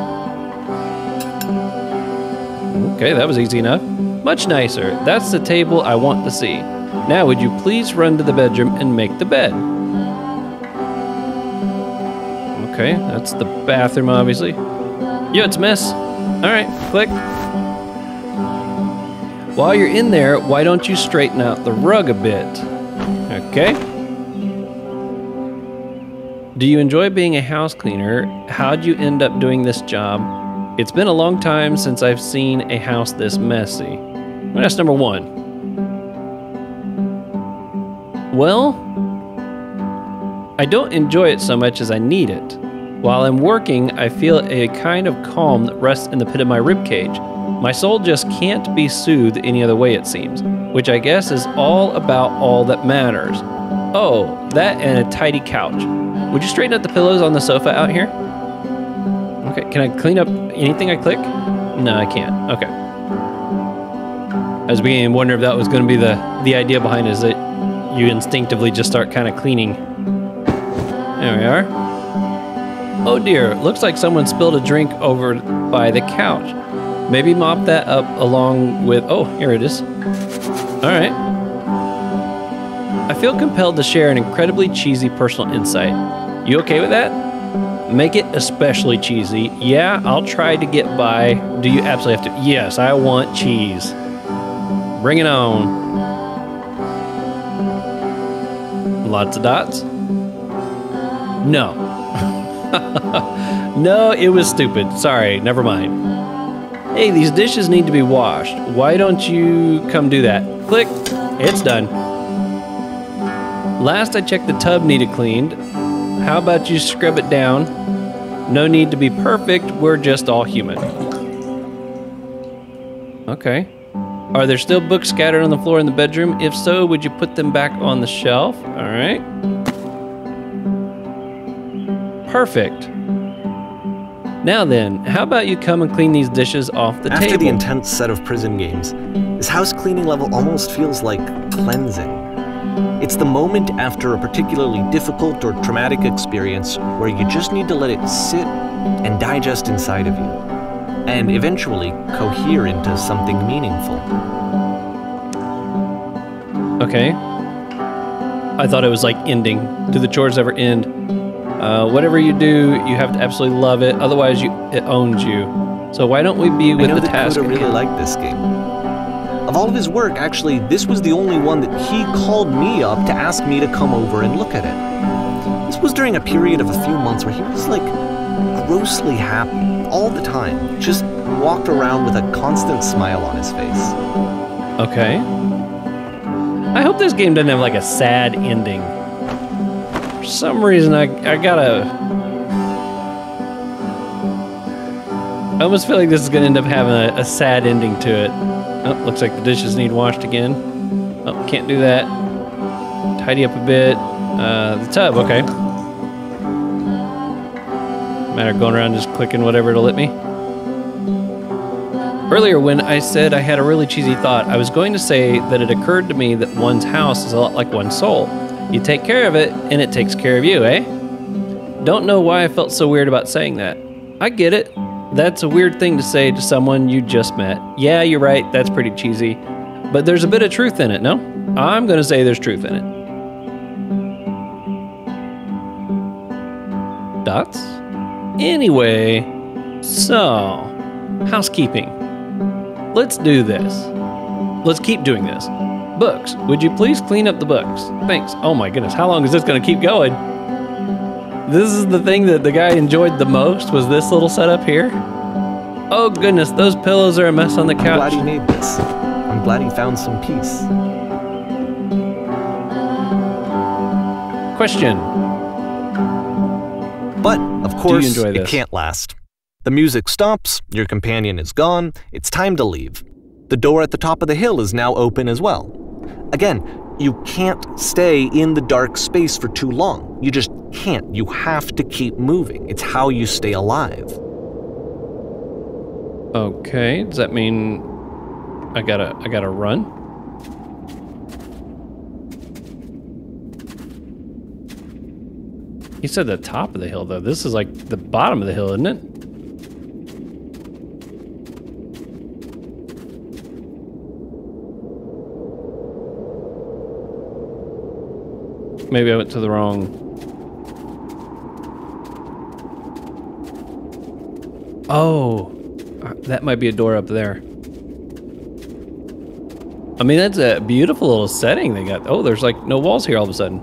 Okay, that was easy enough. Much nicer. That's the table I want to see. Now, would you please run to the bedroom and make the bed? Okay, that's the bathroom, obviously. Yo, it's a mess. All right, click. While you're in there, why don't you straighten out the rug a bit? Okay. Do you enjoy being a house cleaner? How'd you end up doing this job? It's been a long time since I've seen a house this messy. Well, that's number one. Well, I don't enjoy it so much as I need it. While I'm working, I feel a kind of calm that rests in the pit of my ribcage. My soul just can't be soothed any other way, it seems, which I guess is all about all that matters. Oh, that and a tidy couch. Would you straighten out the pillows on the sofa out here? Okay, can I clean up anything I click? No, I can't. Okay. I was beginning to wonder if that was going to be the idea behind it, is that you instinctively just start kind of cleaning. There we are. Oh dear, looks like someone spilled a drink over by the couch. Maybe mop that up along with... Oh, here it is. Alright. I feel compelled to share an incredibly cheesy personal insight. You okay with that? Make it especially cheesy. Yeah, I'll try to get by. Do you absolutely have to? Yes, I want cheese. Bring it on. Lots of dots. No. No, it was stupid. Sorry, never mind. Hey, these dishes need to be washed. Why don't you come do that? Click. It's done. Last I checked, the tub needed cleaned. How about you scrub it down? No need to be perfect. We're just all human. Okay. Are there still books scattered on the floor in the bedroom? If so, would you put them back on the shelf? All right. Perfect. Now then, how about you come and clean these dishes off the table? After the intense set of prison games, this house cleaning level almost feels like cleansing. It's the moment after a particularly difficult or traumatic experience where you just need to let it sit and digest inside of you, and eventually cohere into something meaningful. Okay. I thought it was like ending. Do the chores ever end? Whatever you do, you have to absolutely love it. Otherwise, it owns you. So why don't we be with the task? I know that Coda really liked this game. Of all of his work, actually, this was the only one that he called me up to ask me to come over and look at it. This was during a period of a few months where he was, like, grossly happy all the time. Just walked around with a constant smile on his face. Okay. I hope this game doesn't have, like, a sad ending. For some reason, I almost feel like this is going to end up having a sad ending to it. Oh, looks like the dishes need washed again. Oh, can't do that. Tidy up a bit. The tub, okay. Matter of going around just clicking whatever it'll let me. Earlier when I said I had a really cheesy thought, I was going to say that it occurred to me that one's house is a lot like one's soul. You take care of it, and it takes care of you, eh? Don't know why I felt so weird about saying that. I get it. That's a weird thing to say to someone you just met. Yeah, you're right, that's pretty cheesy. But there's a bit of truth in it, no? I'm gonna say there's truth in it. Dots? Anyway, so, housekeeping. Let's do this. Let's keep doing this. Books. Would you please clean up the books? Thanks. Oh my goodness, how long is this going to keep going? This is the thing that the guy enjoyed the most, was this little setup here. Oh goodness, those pillows are a mess on the couch. I'm glad he made this. I'm glad he found some peace. Question. But, of course, it can't last. The music stops, your companion is gone, it's time to leave. The door at the top of the hill is now open as well. Again, you can't stay in the dark space for too long. You just can't. You have to keep moving. It's how you stay alive. Okay, does that mean I gotta run? You said the top of the hill, though. This is like the bottom of the hill, isn't it? Maybe I went to the wrong... Oh, that might be a door up there. I mean, that's a beautiful little setting they got. Oh, there's like no walls here all of a sudden.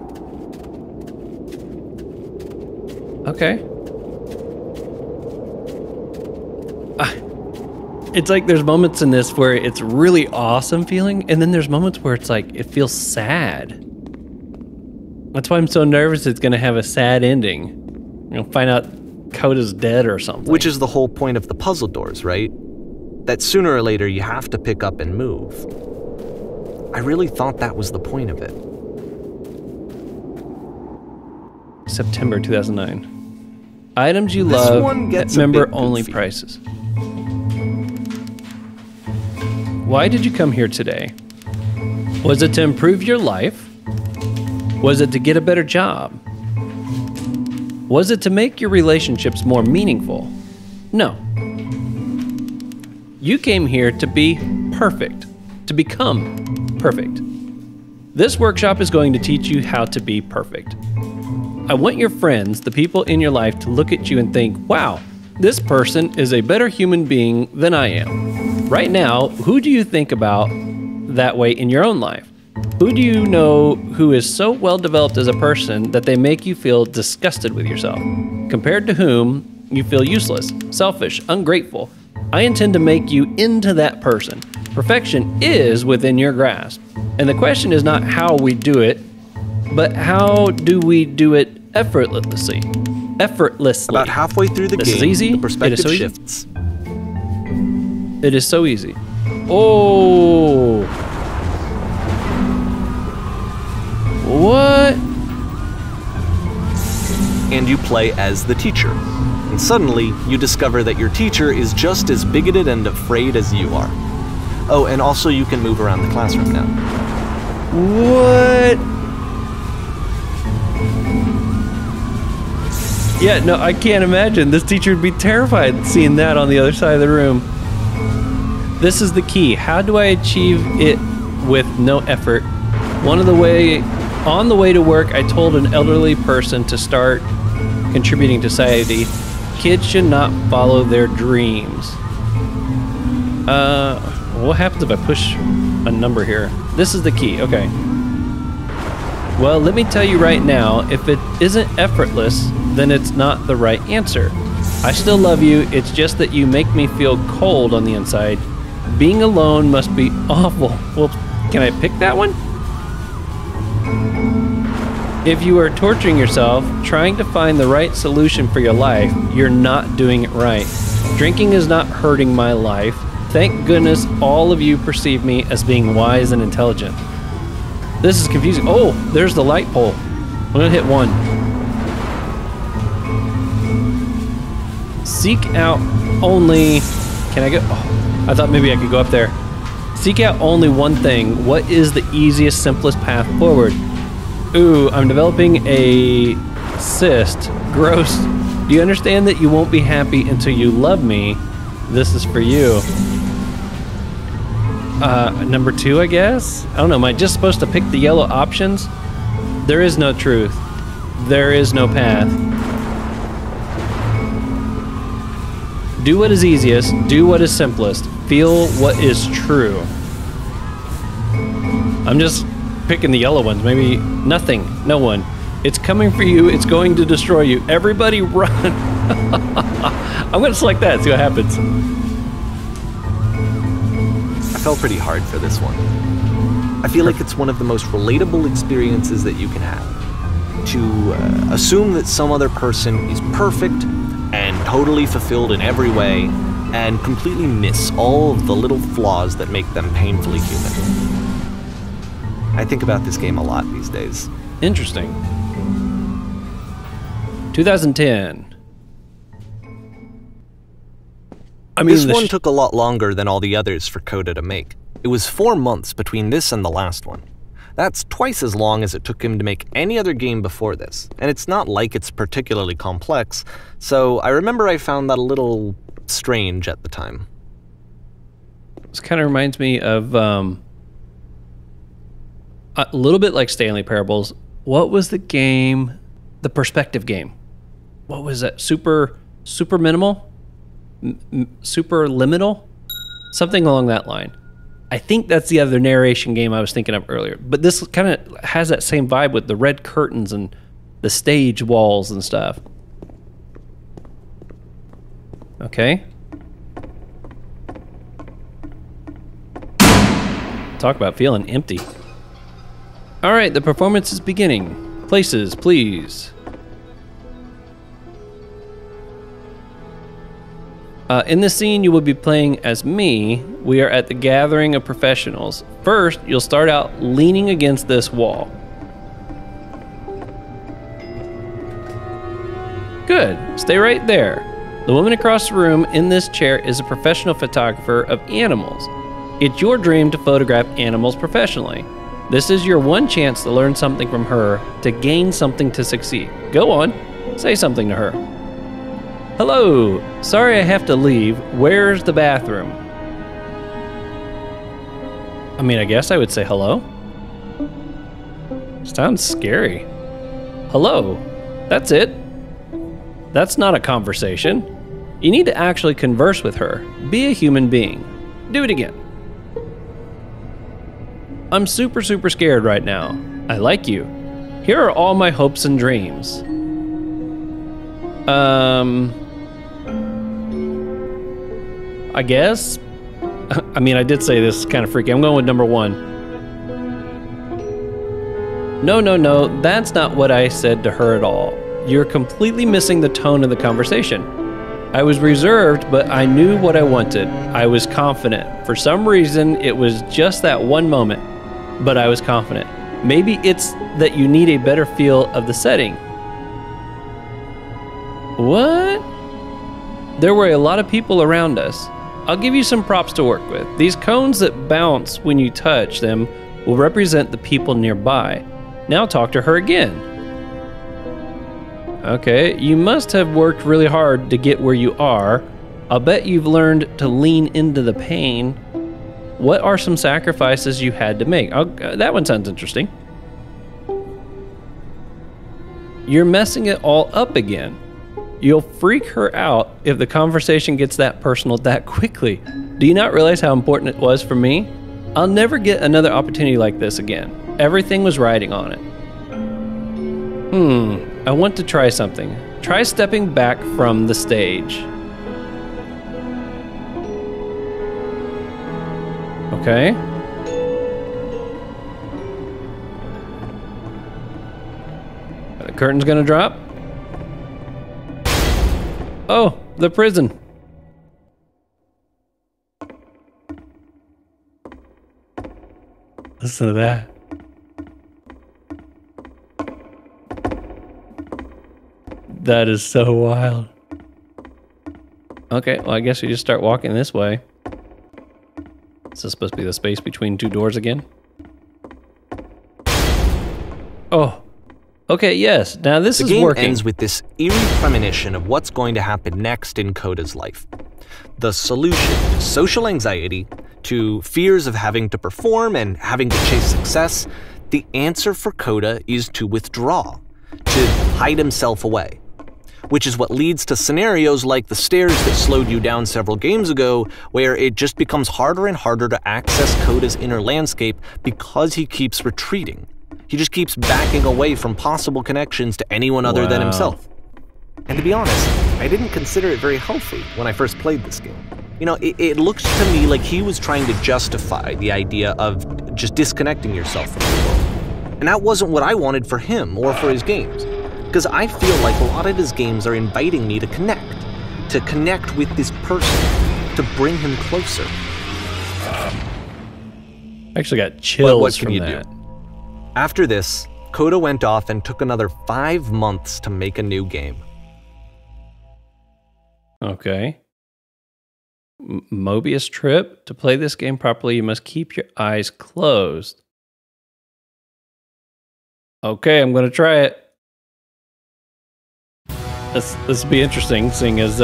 Okay. It's like there's moments in this where it's really awesome feeling, and then there's moments where it's like, it feels sad. That's why I'm so nervous it's going to have a sad ending. You'll find out Coda's dead or something. Which is the whole point of the puzzle doors, right? That sooner or later you have to pick up and move. I really thought that was the point of it. September 2009. Items you love at member-only prices. Why did you come here today? Was it to improve your life? Was it to get a better job? Was it to make your relationships more meaningful? No. You came here to be perfect, to become perfect. This workshop is going to teach you how to be perfect. I want your friends, the people in your life, to look at you and think, wow, this person is a better human being than I am. Right now, who do you think about that way in your own life? Who do you know who is so well developed as a person that they make you feel disgusted with yourself, compared to whom you feel useless, selfish, ungrateful? I intend to make you into that person. Perfection is within your grasp. And the question is not how we do it, but how do we do it effortlessly? About halfway through the game, this is easy. The perspective shifts. It is so easy. Oh. What? And you play as the teacher. And suddenly, you discover that your teacher is just as bigoted and afraid as you are. Oh, and also you can move around the classroom now. What? Yeah, no, I can't imagine. This teacher would be terrified seeing that on the other side of the room. This is the key. How do I achieve it with no effort? On the way to work, I told an elderly person to start contributing to society. Kids should not follow their dreams. What happens if I push a number here? This is the key, okay. Well, let me tell you right now, if it isn't effortless, then it's not the right answer. I still love you, it's just that you make me feel cold on the inside. Being alone must be awful. Well, can I pick that one? If you are torturing yourself, trying to find the right solution for your life, you're not doing it right. Drinking is not hurting my life. Thank goodness all of you perceive me as being wise and intelligent. This is confusing. Oh, there's the light pole. I'm gonna hit one. Seek out only... Can I go? Oh, I thought maybe I could go up there. Seek out only one thing. What is the easiest, simplest path forward? Ooh, I'm developing a cyst. Gross. Do you understand that you won't be happy until you love me? This is for you. Number two, I guess? I don't know, am I just supposed to pick the yellow options? There is no truth. There is no path. Do what is easiest. Do what is simplest. Feel what is true. I'm just... picking the yellow ones. Maybe nothing. No one. It's coming for you. It's going to destroy you. Everybody run. I'm going to select that. See what happens. I fell pretty hard for this one. I feel like it's one of the most relatable experiences that you can have. To assume that some other person is perfect and totally fulfilled in every way, and completely miss all of the little flaws that make them painfully human. I think about this game a lot these days. Interesting. 2010. I mean, this one took a lot longer than all the others for Coda to make. It was 4 months between this and the last one. That's twice as long as it took him to make any other game before this, and it's not like it's particularly complex, so I remember I found that a little strange at the time. This kind of reminds me of a little bit like Stanley Parables. What was the game? The perspective game. What was that? Superliminal? Superliminal? Something along that line. I think that's the other narration game I was thinking of earlier. But this kind of has that same vibe with the red curtains and the stage walls and stuff. Okay. Talk about feeling empty. All right, the performance is beginning. Places, please. In this scene, you will be playing as me. We are at the gathering of professionals. First, you'll start out leaning against this wall. Good, stay right there. The woman across the room in this chair is a professional photographer of animals. It's your dream to photograph animals professionally. This is your one chance to learn something from her, to gain something to succeed. Go on, say something to her. Hello, sorry I have to leave. Where's the bathroom? I mean, I guess I would say hello. Sounds scary. Hello, that's it. That's not a conversation. You need to actually converse with her. Be a human being. Do it again. I'm super, super scared right now. I like you. Here are all my hopes and dreams. I guess. I mean, I did say this is kind of freaky. I'm going with number one. No, no, no. That's not what I said to her at all. You're completely missing the tone of the conversation. I was reserved, but I knew what I wanted. I was confident. For some reason, it was just that one moment, but I was confident. Maybe it's that you need a better feel of the setting. What? There were a lot of people around us. I'll give you some props to work with. These cones that bounce when you touch them will represent the people nearby. Now talk to her again. Okay, you must have worked really hard to get where you are. I'll bet you've learned to lean into the pain. What are some sacrifices you had to make? That one sounds interesting. You're messing it all up again. You'll freak her out if the conversation gets that personal that quickly. Do you not realize how important it was for me? I'll never get another opportunity like this again. Everything was riding on it. I want to try something. Try stepping back from the stage. Okay. Are the curtains gonna drop? Oh, the prison. Listen to that. That is so wild. Okay, well, I guess we just start walking this way. Is this supposed to be the space between two doors again? Oh. Okay, yes. Now this is working. The game ends with this eerie premonition of what's going to happen next in Coda's life. The solution to social anxiety, to fears of having to perform and having to chase success, the answer for Coda is to withdraw, to hide himself away. Which is what leads to scenarios like the stairs that slowed you down several games ago, where it just becomes harder and harder to access Coda's inner landscape because he keeps retreating. He just keeps backing away from possible connections to anyone other than himself. And to be honest, I didn't consider it very healthy when I first played this game. You know, it looks to me like he was trying to justify the idea of just disconnecting yourself from the world. And that wasn't what I wanted for him or for his games. Because I feel like a lot of his games are inviting me to connect. to connect with this person, to bring him closer. I actually got chills but what can from you that. Do? After this, Coda went off and took another 5 months to make a new game. Okay. Mobius Trip. To play this game properly, you must keep your eyes closed. Okay, I'm gonna try it. This will be interesting, seeing as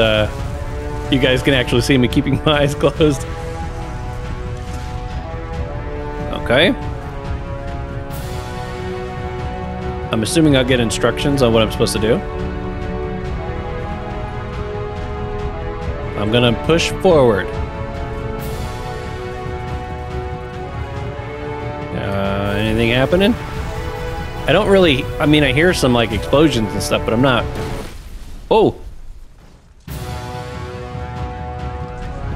you guys can actually see me keeping my eyes closed. Okay. I'm assuming I'll get instructions on what I'm supposed to do. I'm gonna push forward. Anything happening? I don't really, I mean, I hear some like explosions and stuff, but I'm not. Oh!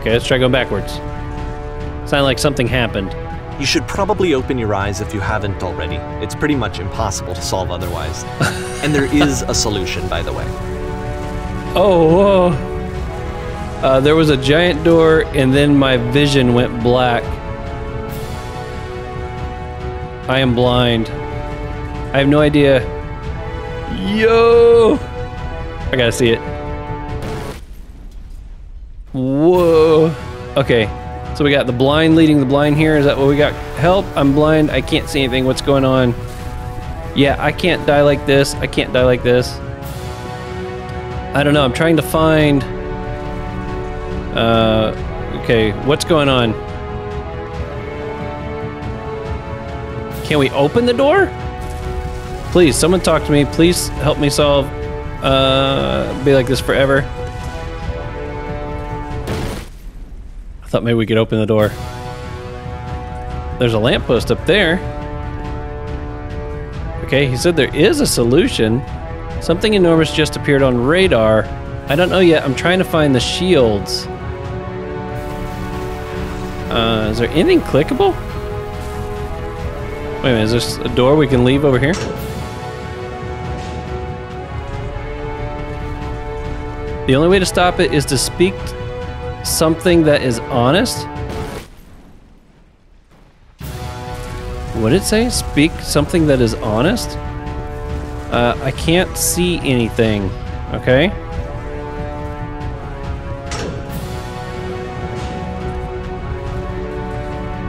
Okay, let's try going backwards. Sounded like something happened. You should probably open your eyes if you haven't already. It's pretty much impossible to solve otherwise. And there is a solution, by the way. Oh, whoa. There was a giant door, and then my vision went black. I am blind. I have no idea. Yo! I gotta see it. Whoa. Okay, so we got the blind leading the blind here. Is that what we got? Help, I'm blind. I can't see anything. What's going on? Yeah, I can't die like this. I can't die like this. I don't know. I'm trying to find... okay, what's going on? Can we open the door? Please, someone talk to me. Please help me solve. Be like this forever. I thought maybe we could open the door. There's a lamppost up there. Okay, he said there is a solution. Something enormous just appeared on radar. I don't know yet. I'm trying to find the shields. Is there anything clickable? Wait a minute, is this a door we can leave over here? The only way to stop it is to speak something that is honest? What did it say? Speak something that is honest? I can't see anything, okay?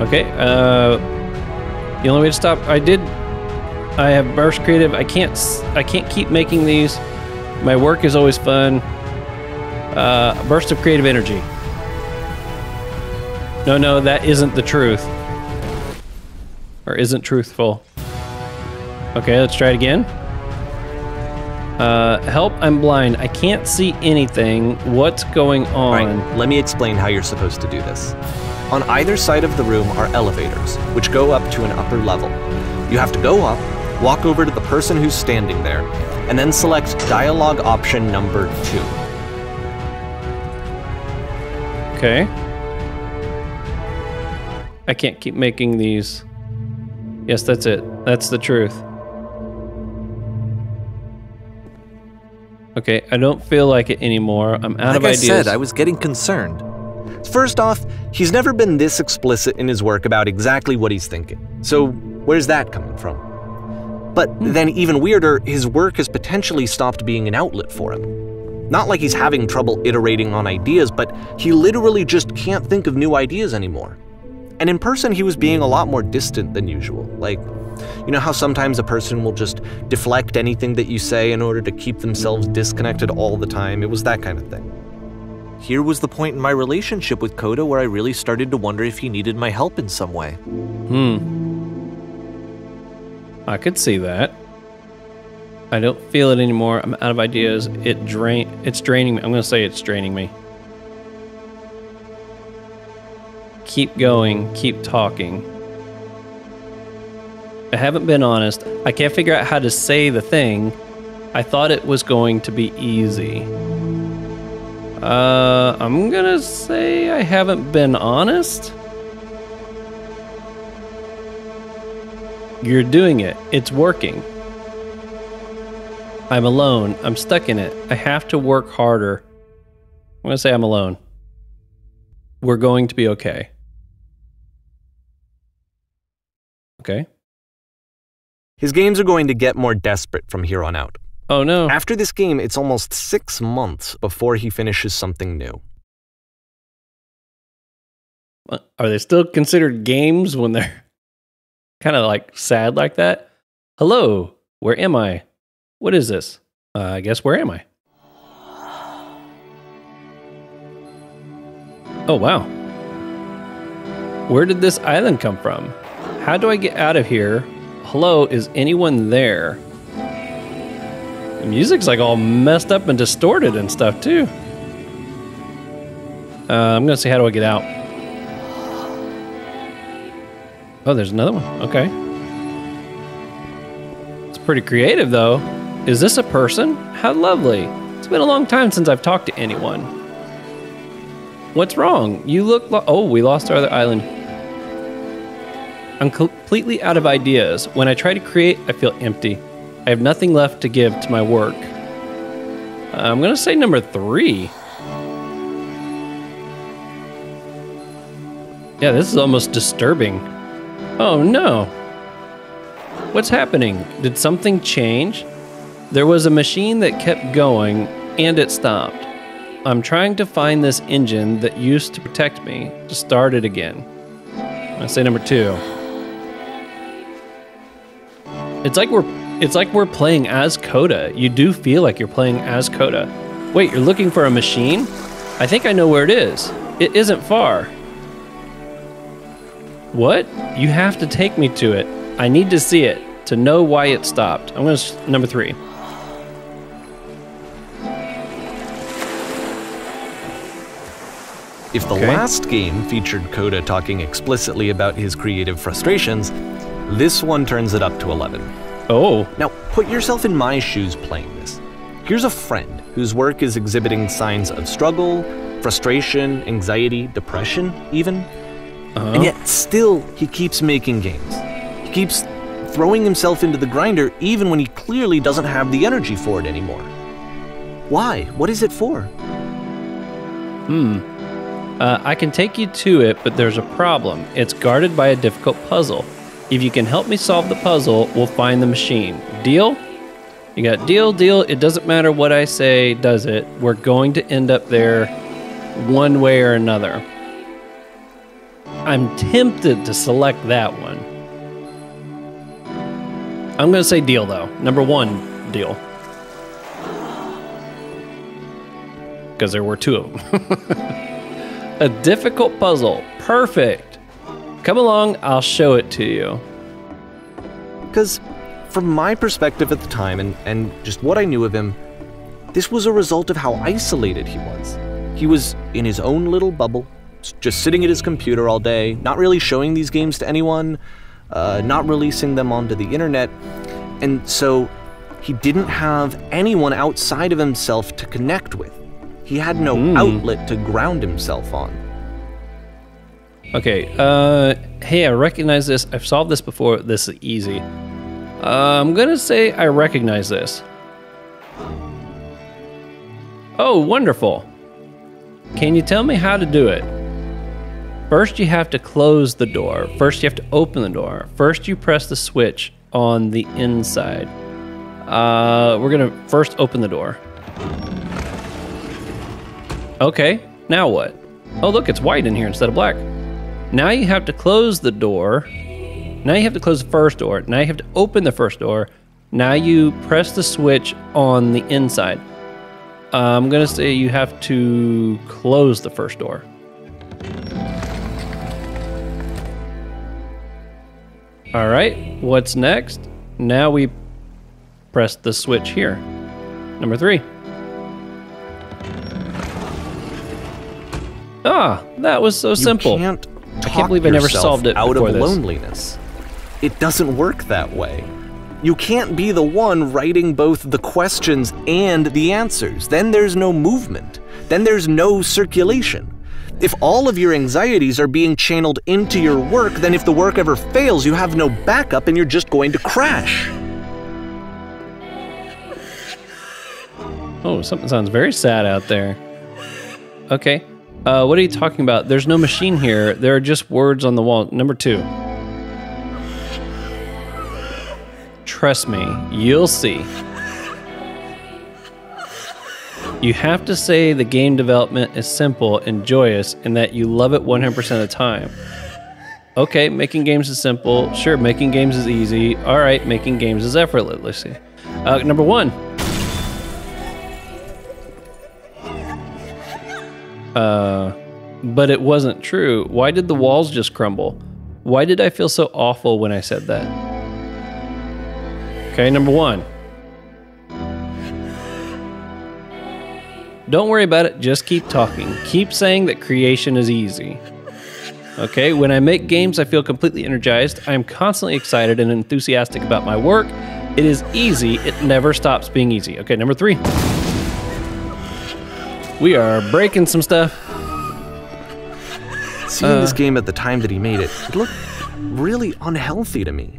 Okay, the only way to stop, I have burst creative, I can't keep making these. My work is always fun. A burst of creative energy. No, that isn't the truth. Or isn't truthful. Okay, let's try it again. Help, I'm blind. I can't see anything. What's going on? All right, let me explain how you're supposed to do this. On either side of the room are elevators, which go up to an upper level. You have to go up, walk over to the person who's standing there, and then select dialogue option number 2. Okay. I can't keep making these. Yes, that's it. That's the truth. Okay, I don't feel like it anymore. I'm out of ideas. Like I said, I was getting concerned. First off, he's never been this explicit in his work about exactly what he's thinking, so where's that coming from? But then even weirder, his work has potentially stopped being an outlet for him. Not like he's having trouble iterating on ideas, but he literally just can't think of new ideas anymore. And in person, he was being a lot more distant than usual. Like, you know how sometimes a person will just deflect anything that you say in order to keep themselves disconnected all the time? It was that kind of thing. Here was the point in my relationship with Coda where I really started to wonder if he needed my help in some way. I could see that. I don't feel it anymore. I'm out of ideas. It's draining me. I'm going to say it's draining me. Keep going. Keep talking. I haven't been honest. I can't figure out how to say the thing. I thought it was going to be easy. I'm gonna say I haven't been honest. You're doing it. It's working. I'm alone. I'm stuck in it. I have to work harder. I'm going to say I'm alone. We're going to be okay. Okay. His games are going to get more desperate from here on out. Oh no. After this game, it's almost 6 months before he finishes something new. Are they still considered games when they're kind of like sad like that? Hello, where am I? What is this? I guess where am I? Oh, wow. Where did this island come from? How do I get out of here? Hello, is anyone there? The music's like all messed up and distorted and stuff too. I'm gonna see how do I get out. Oh, there's another one. Okay. It's pretty creative though. Is this a person? How lovely. It's been a long time since I've talked to anyone. What's wrong? You look oh, we lost our other island. I'm completely out of ideas. When I try to create, I feel empty. I have nothing left to give to my work. I'm gonna say number 3. Yeah, this is almost disturbing. Oh no. What's happening? Did something change? There was a machine that kept going and it stopped. I'm trying to find this engine that used to protect me to start it again. I say number 2. It's like we're playing as Coda. You do feel like you're playing as Coda. Wait, you're looking for a machine? I think I know where it is. It isn't far. What? You have to take me to it. I need to see it to know why it stopped. I'm going to number 3. If the last game featured Coda talking explicitly about his creative frustrations, this one turns it up to 11. Oh. Now, put yourself in my shoes playing this. Here's a friend whose work is exhibiting signs of struggle, frustration, anxiety, depression, even. Uh-huh. And yet still, he keeps making games. He keeps throwing himself into the grinder even when he clearly doesn't have the energy for it anymore. Why? What is it for? I can take you to it, but there's a problem. It's guarded by a difficult puzzle. If you can help me solve the puzzle, we'll find the machine. Deal? You got deal, deal. It doesn't matter what I say, does it? We're going to end up there one way or another. I'm tempted to select that one. I'm gonna say deal though. Number 1, deal. Because there were 2 of them. A difficult puzzle. Perfect. Come along, I'll show it to you. Because from my perspective at the time and just what I knew of him, this was a result of how isolated he was. He was in his own little bubble, just sitting at his computer all day, not really showing these games to anyone, not releasing them onto the internet. And so he didn't have anyone outside of himself to connect with. He had no outlet to ground himself on. Okay, hey, I recognize this. I've solved this before. This is easy. I'm gonna say I recognize this. Oh, wonderful. Can you tell me how to do it? First, you have to close the door. First, you have to open the door. First, you press the switch on the inside. We're gonna first open the door. Okay, now what? Oh, look, it's white in here instead of black. Now you have to close the door. Now you have to close the first door. Now you have to open the first door. Now you press the switch on the inside. I'm gonna say you have to close the first door. All right, what's next? Now we press the switch here. Number 3. Ah, that was so simple. I can't believe I never solved it out of loneliness. It doesn't work that way. You can't be the one writing both the questions and the answers. Then there's no movement. Then there's no circulation. If all of your anxieties are being channeled into your work, then if the work ever fails, you have no backup and you're just going to crash. Oh, something sounds very sad out there. Okay. What are you talking about? There's no machine here. There are just words on the wall. Number two. Trust me, you'll see. You have to say the game development is simple and joyous and that you love it 100% of the time. Okay, making games is simple. Sure, making games is easy. All right, making games is effortless. Let's see. Number one. But it wasn't true. Why did the walls just crumble? Why did I feel so awful when I said that? Okay, number one. Don't worry about it. Just keep talking. Keep saying that creation is easy. Okay, when I make games, I feel completely energized. I am constantly excited and enthusiastic about my work. It is easy. It never stops being easy. Okay, number three. We are breaking some stuff. Seeing this game at the time that he made it, it looked really unhealthy to me.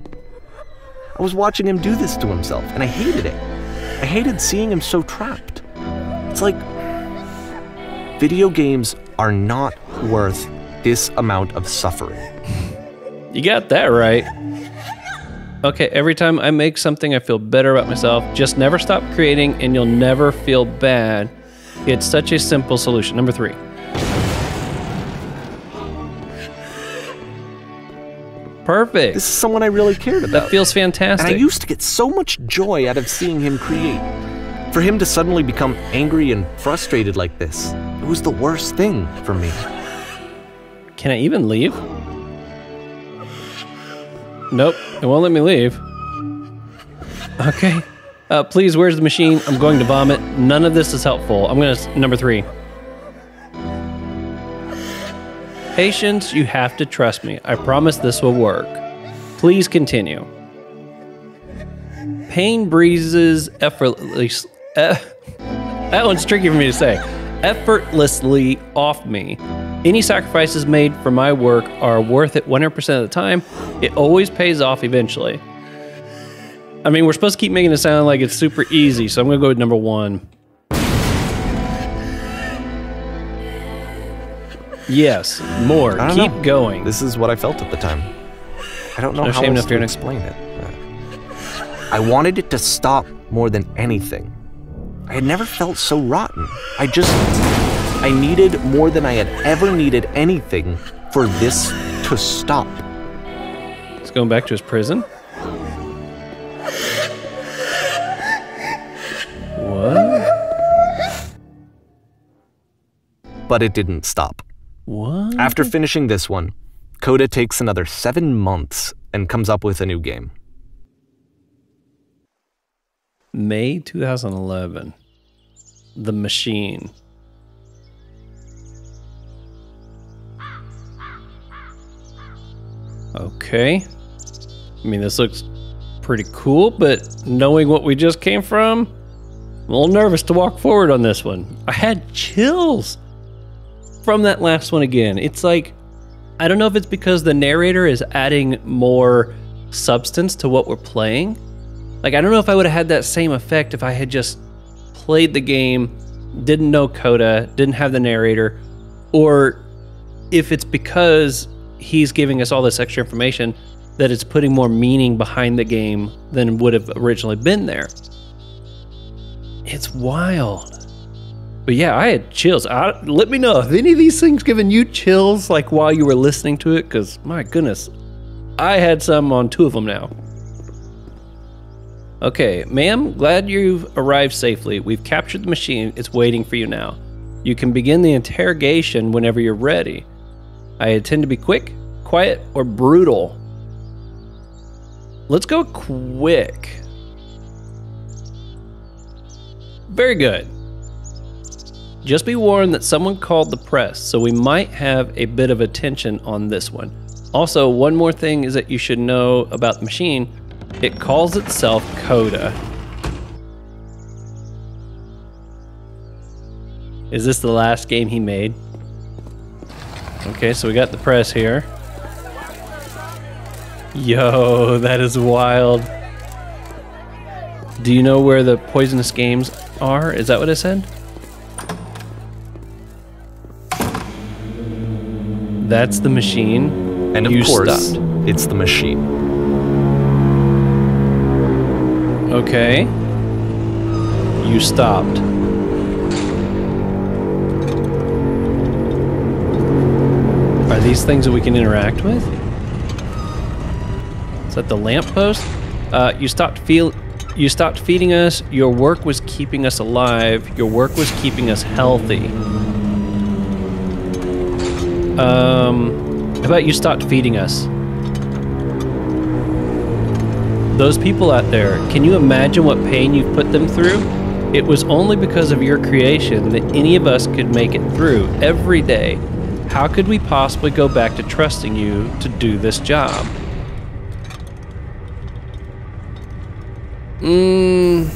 I was watching him do this to himself, and I hated it. I hated seeing him so trapped. It's like, video games are not worth this amount of suffering. You got that right. Okay, every time I make something, I feel better about myself. Just never stop creating, and you'll never feel bad. It's such a simple solution. Number three. Perfect. This is someone I really cared about. That feels fantastic. And I used to get so much joy out of seeing him create. For him to suddenly become angry and frustrated like this, it was the worst thing for me. Can I even leave? Nope, it won't let me leave. Okay. Please, where's the machine? I'm going to vomit. None of this is helpful. I'm going to... Number three. Patience, you have to trust me. I promise this will work. Please continue. Pain breezes effortlessly... that one's tricky for me to say. Effortlessly off me. Any sacrifices made for my work are worth it 100% of the time. It always pays off eventually. I mean, we're supposed to keep making it sound like it's super easy, so I'm gonna go with number one. Yes, more. Keep going. This is what I felt at the time. I don't know how else to explain it. I wanted it to stop more than anything. I had never felt so rotten. I needed more than I had ever needed anything for this to stop. He's going back to his prison. What? But it didn't stop. What? After finishing this one, Coda takes another 7 months and comes up with a new game. May 2011. The Machine. Okay. I mean, this looks pretty cool, but knowing what we just came from... I'm a little nervous to walk forward on this one. I had chills from that last one again. It's like, I don't know if it's because the narrator is adding more substance to what we're playing. Like, I don't know if I would have had that same effect if I had just played the game, didn't know Coda, didn't have the narrator, or if it's because he's giving us all this extra information that it's putting more meaning behind the game than would have originally been there. It's wild. But yeah, I had chills. Let me know if any of these things giving you chills like while you were listening to it, because my goodness, I had some on 2 of them now. Okay, ma'am, glad you've arrived safely. We've captured the machine. It's waiting for you now. You can begin the interrogation whenever you're ready. I intend to be quick, quiet, or brutal. Let's go quick. Very good. Just be warned that someone called the press, so we might have a bit of attention on this one. Also, one more thing is that you should know about the machine. It calls itself Coda. Is this the last game he made? Okay, so we got the press here. Yo, that is wild. Do you know where the poisonous games are? Is that what I said? that's The Machine, and of course, stopped. It's The Machine. Okay. You stopped. Are these things that we can interact with? Is that the lamppost? You stopped feeding us. Your work was keeping us alive. Your work was keeping us healthy. How about you stopped feeding us? Those people out there, can you imagine what pain you've put them through? It was only because of your creation that any of us could make it through every day. How could we possibly go back to trusting you to do this job? I'm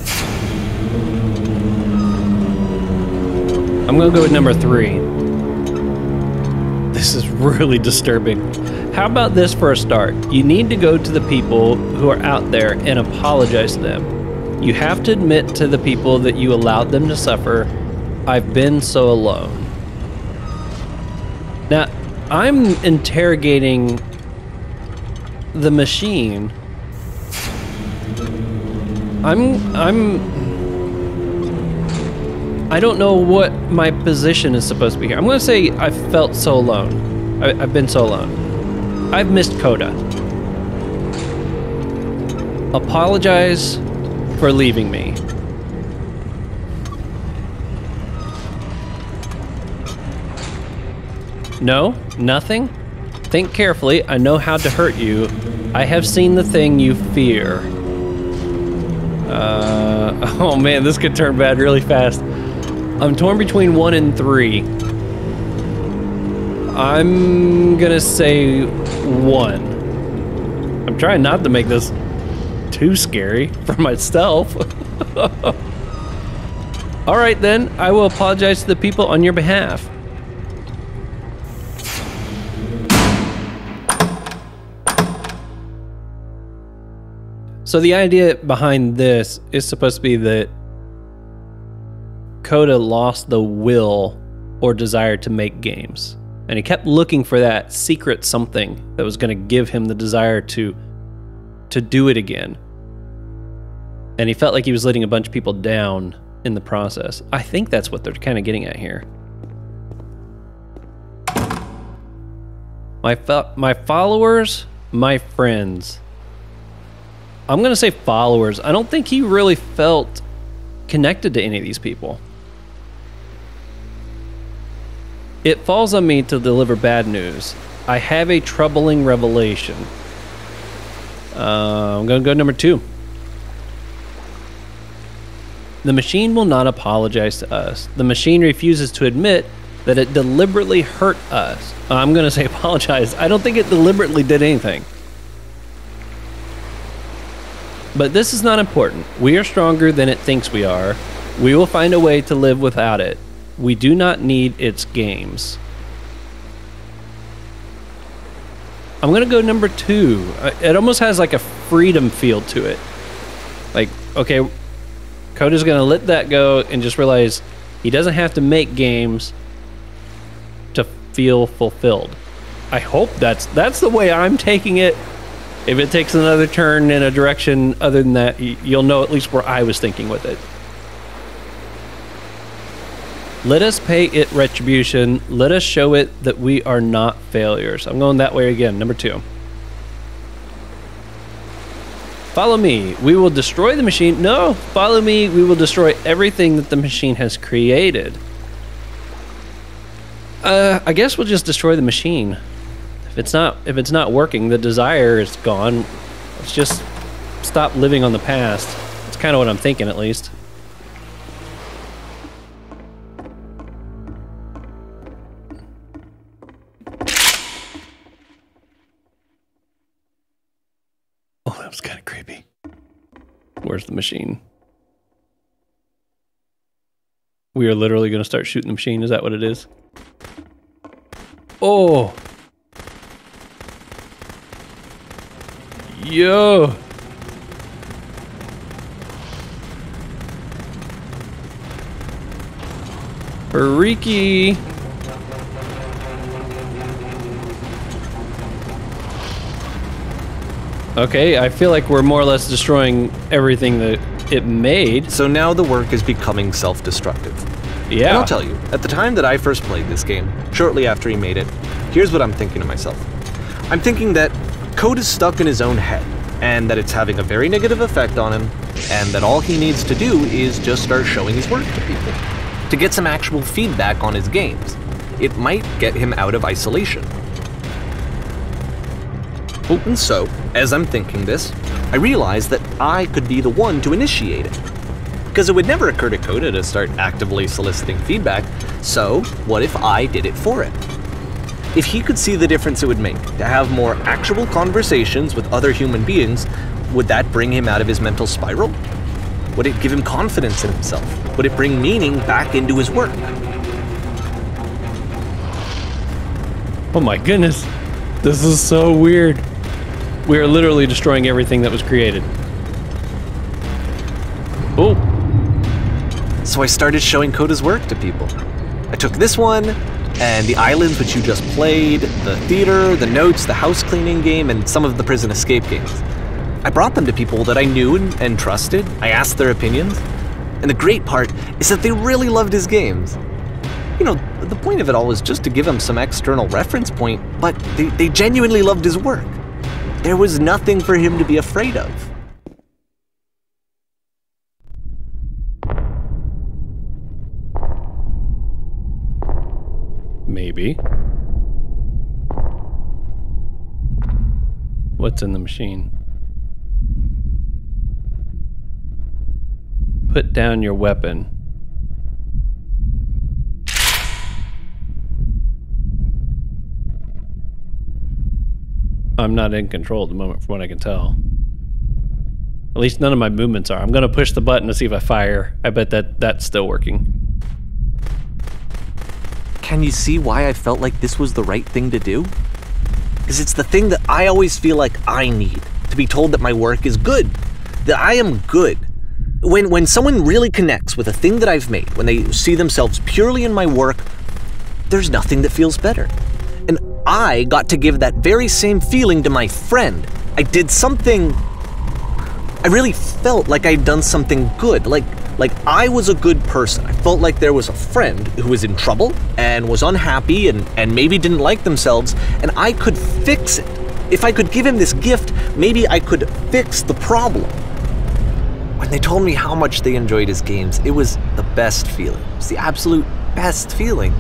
gonna go with number 3. This is really disturbing. How about this for a start? You need to go to the people who are out there and apologize to them. You have to admit to the people that you allowed them to suffer. I've been so alone. Now, I'm interrogating the machine. I don't know what my position is supposed to be here. I'm gonna say I felt so alone. I've been so alone. I've missed Coda. Apologize for leaving me. No, nothing. Think carefully. I know how to hurt you. I have seen the thing you fear. Oh man, this could turn bad really fast. I'm torn between 1 and 3. I'm gonna say 1. I'm trying not to make this too scary for myself. All right then, I will apologize to the people on your behalf. So the idea behind this is supposed to be that Coda lost the will or desire to make games. And he kept looking for that secret something that was going to give him the desire to do it again. And he felt like he was letting a bunch of people down in the process. I think that's what they're kind of getting at here. My followers, my friends. I'm gonna say followers. I don't think he really felt connected to any of these people. It falls on me to deliver bad news. I have a troubling revelation. I'm gonna go number 2. The machine will not apologize to us. The machine refuses to admit that it deliberately hurt us. I'm gonna say apologize. I don't think it deliberately did anything. But this is not important. We are stronger than it thinks we are. We will find a way to live without it. We do not need its games. I'm gonna go number 2. It almost has like a freedom feel to it. Like, okay, Coda's gonna let that go and just realize he doesn't have to make games to feel fulfilled. I hope that's the way I'm taking it. If it takes another turn in a direction other than that, you'll know at least where I was thinking with it. Let us pay it retribution. Let us show it that we are not failures. I'm going that way again, number 2. Follow me, we will destroy the machine. No, follow me, we will destroy everything that the machine has created. I guess we'll just destroy the machine. If it's not working, the desire is gone. Let's just stop living on the past. That's kind of what I'm thinking, at least. Oh, that was kind of creepy. Where's the machine? We are literally going to start shooting the machine. Is that what it is? Oh. Yo! Freaky! Okay, I feel like we're more or less destroying everything that it made. So now the work is becoming self-destructive. Yeah. And I'll tell you, at the time that I first played this game, shortly after he made it, here's what I'm thinking to myself. I'm thinking that Coda is stuck in his own head, and that it's having a very negative effect on him, and that all he needs to do is just start showing his work to people, to get some actual feedback on his games. It might get him out of isolation. And so, as I'm thinking this, I realize that I could be the one to initiate it. Because it would never occur to Coda to start actively soliciting feedback, so what if I did it for him? If he could see the difference it would make to have more actual conversations with other human beings, would that bring him out of his mental spiral? Would it give him confidence in himself? Would it bring meaning back into his work? Oh my goodness, this is so weird. We are literally destroying everything that was created. Oh. So I started showing Coda's work to people. I took this one, and the islands which you just played, the theater, the notes, the house cleaning game, and some of the prison escape games. I brought them to people that I knew and trusted. I asked their opinions. And the great part is that they really loved his games. You know, the point of it all is just to give him some external reference point, but they genuinely loved his work. There was nothing for him to be afraid of. Maybe. What's in the machine? Put down your weapon. I'm not in control at the moment, from what I can tell. At least none of my movements are. I'm gonna push the button to see if I fire. I bet that's still working. Can you see why I felt like this was the right thing to do? Because it's the thing that I always feel like I need, to be told that my work is good, that I am good. When someone really connects with a thing that I've made, when they see themselves purely in my work, there's nothing that feels better. And I got to give that very same feeling to my friend. I did something, I really felt like I'd done something good, like I was a good person. I felt like there was a friend who was in trouble and was unhappy and maybe didn't like themselves, and I could fix it. If I could give him this gift, maybe I could fix the problem. When they told me how much they enjoyed his games, it was the best feeling. It was the absolute best feeling.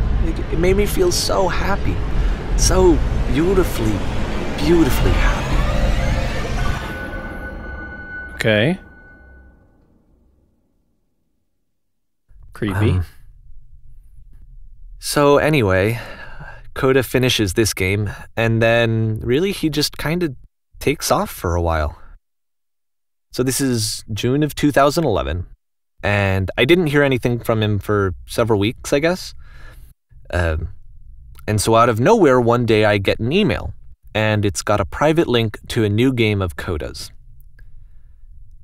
It made me feel so happy, so beautifully, beautifully happy. Okay. Creepy. So anyway, Coda finishes this game, and then really he just kind of takes off for a while. So this is June of 2011, and I didn't hear anything from him for several weeks, I guess. And so out of nowhere, one day I get an email, and it's got a private link to a new game of Coda's.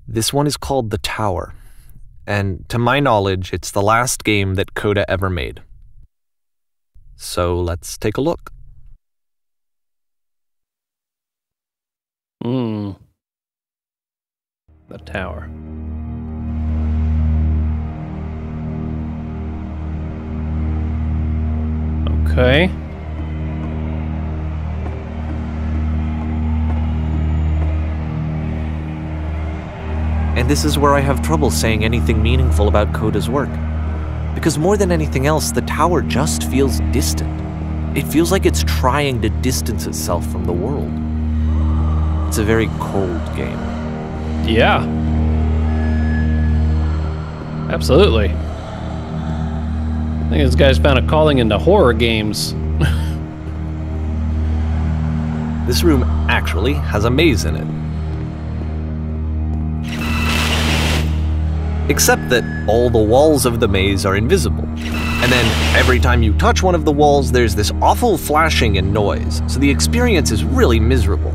This one is called The Tower. And to my knowledge, it's the last game that Coda ever made. So let's take a look. The Tower. Okay. And this is where I have trouble saying anything meaningful about Coda's work. Because more than anything else, The Tower just feels distant. It feels like it's trying to distance itself from the world. It's a very cold game. Yeah. Absolutely. I think this guy's found a calling into horror games. This room actually has a maze in it. Except that all the walls of the maze are invisible. And then every time you touch one of the walls, there's this awful flashing and noise, so the experience is really miserable.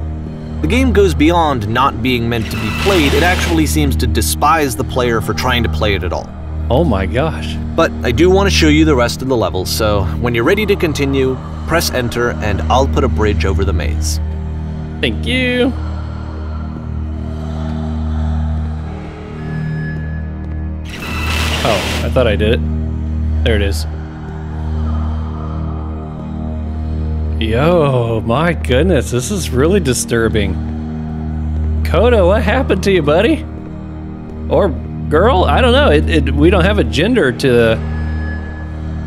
The game goes beyond not being meant to be played, it actually seems to despise the player for trying to play it at all. Oh my gosh. But I do want to show you the rest of the levels, so when you're ready to continue, press enter and I'll put a bridge over the maze. Thank you. thought I did it. There it is. Yo, my goodness, this is really disturbing. Coda, what happened to you, buddy? Or girl? I don't know. We don't have a gender to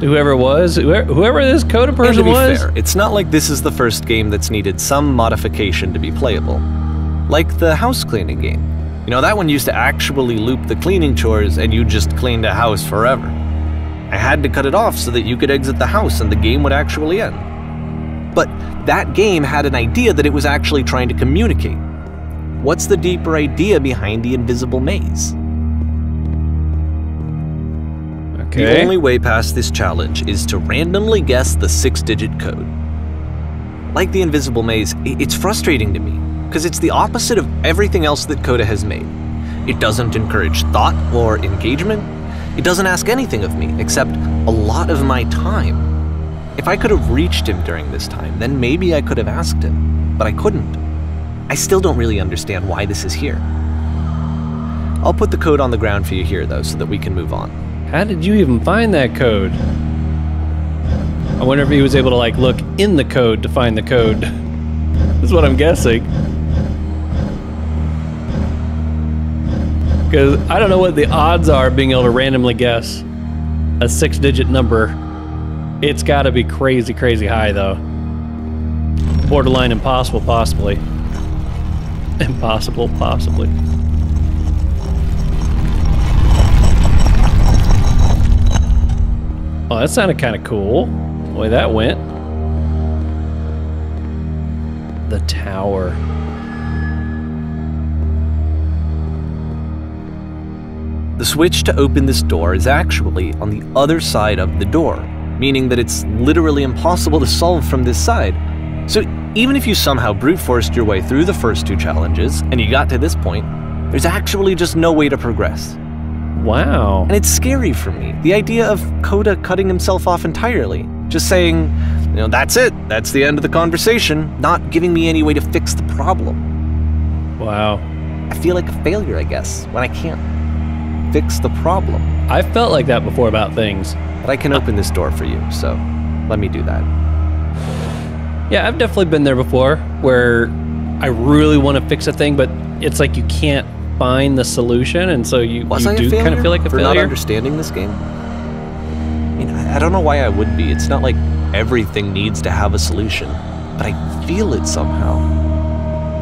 whoever was. Whoever this Coda person was. And to be fair, it's not like this is the first game that's needed some modification to be playable. Like the house cleaning game. You know, that one used to actually loop the cleaning chores and you just cleaned a house forever. I had to cut it off so that you could exit the house and the game would actually end. But that game had an idea that it was actually trying to communicate. What's the deeper idea behind the invisible maze? Okay. The only way past this challenge is to randomly guess the 6-digit code. Like the invisible maze, it's frustrating to me, because it's the opposite of everything else that Coda has made. It doesn't encourage thought or engagement. It doesn't ask anything of me, except a lot of my time. If I could have reached him during this time, then maybe I could have asked him, but I couldn't. I still don't really understand why this is here. I'll put the code on the ground for you here, though, so that we can move on. How did you even find that code? I wonder if he was able to, like, look in the code to find the code. That's what I'm guessing. Because I don't know what the odds are of being able to randomly guess a 6-digit number. It's got to be crazy, crazy high, though. Borderline impossible, possibly. Impossible, possibly. Oh, that sounded kind of cool. The way that went. The Tower. The switch to open this door is actually on the other side of the door, meaning that it's literally impossible to solve from this side. So even if you somehow brute-forced your way through the first two challenges, and you got to this point, there's actually just no way to progress. Wow. And it's scary for me, the idea of Coda cutting himself off entirely, just saying, you know, that's it, that's the end of the conversation, not giving me any way to fix the problem. Wow. I feel like a failure, I guess, when I can't fix the problem. I've felt like that before about things. But I can open this door for you, so let me do that. Yeah, I've definitely been there before, where I really want to fix a thing, but it's like you can't find the solution, and so you do kind of feel like a failure. For not understanding this game? I mean, I don't know why I would be. It's not like everything needs to have a solution, but I feel it somehow.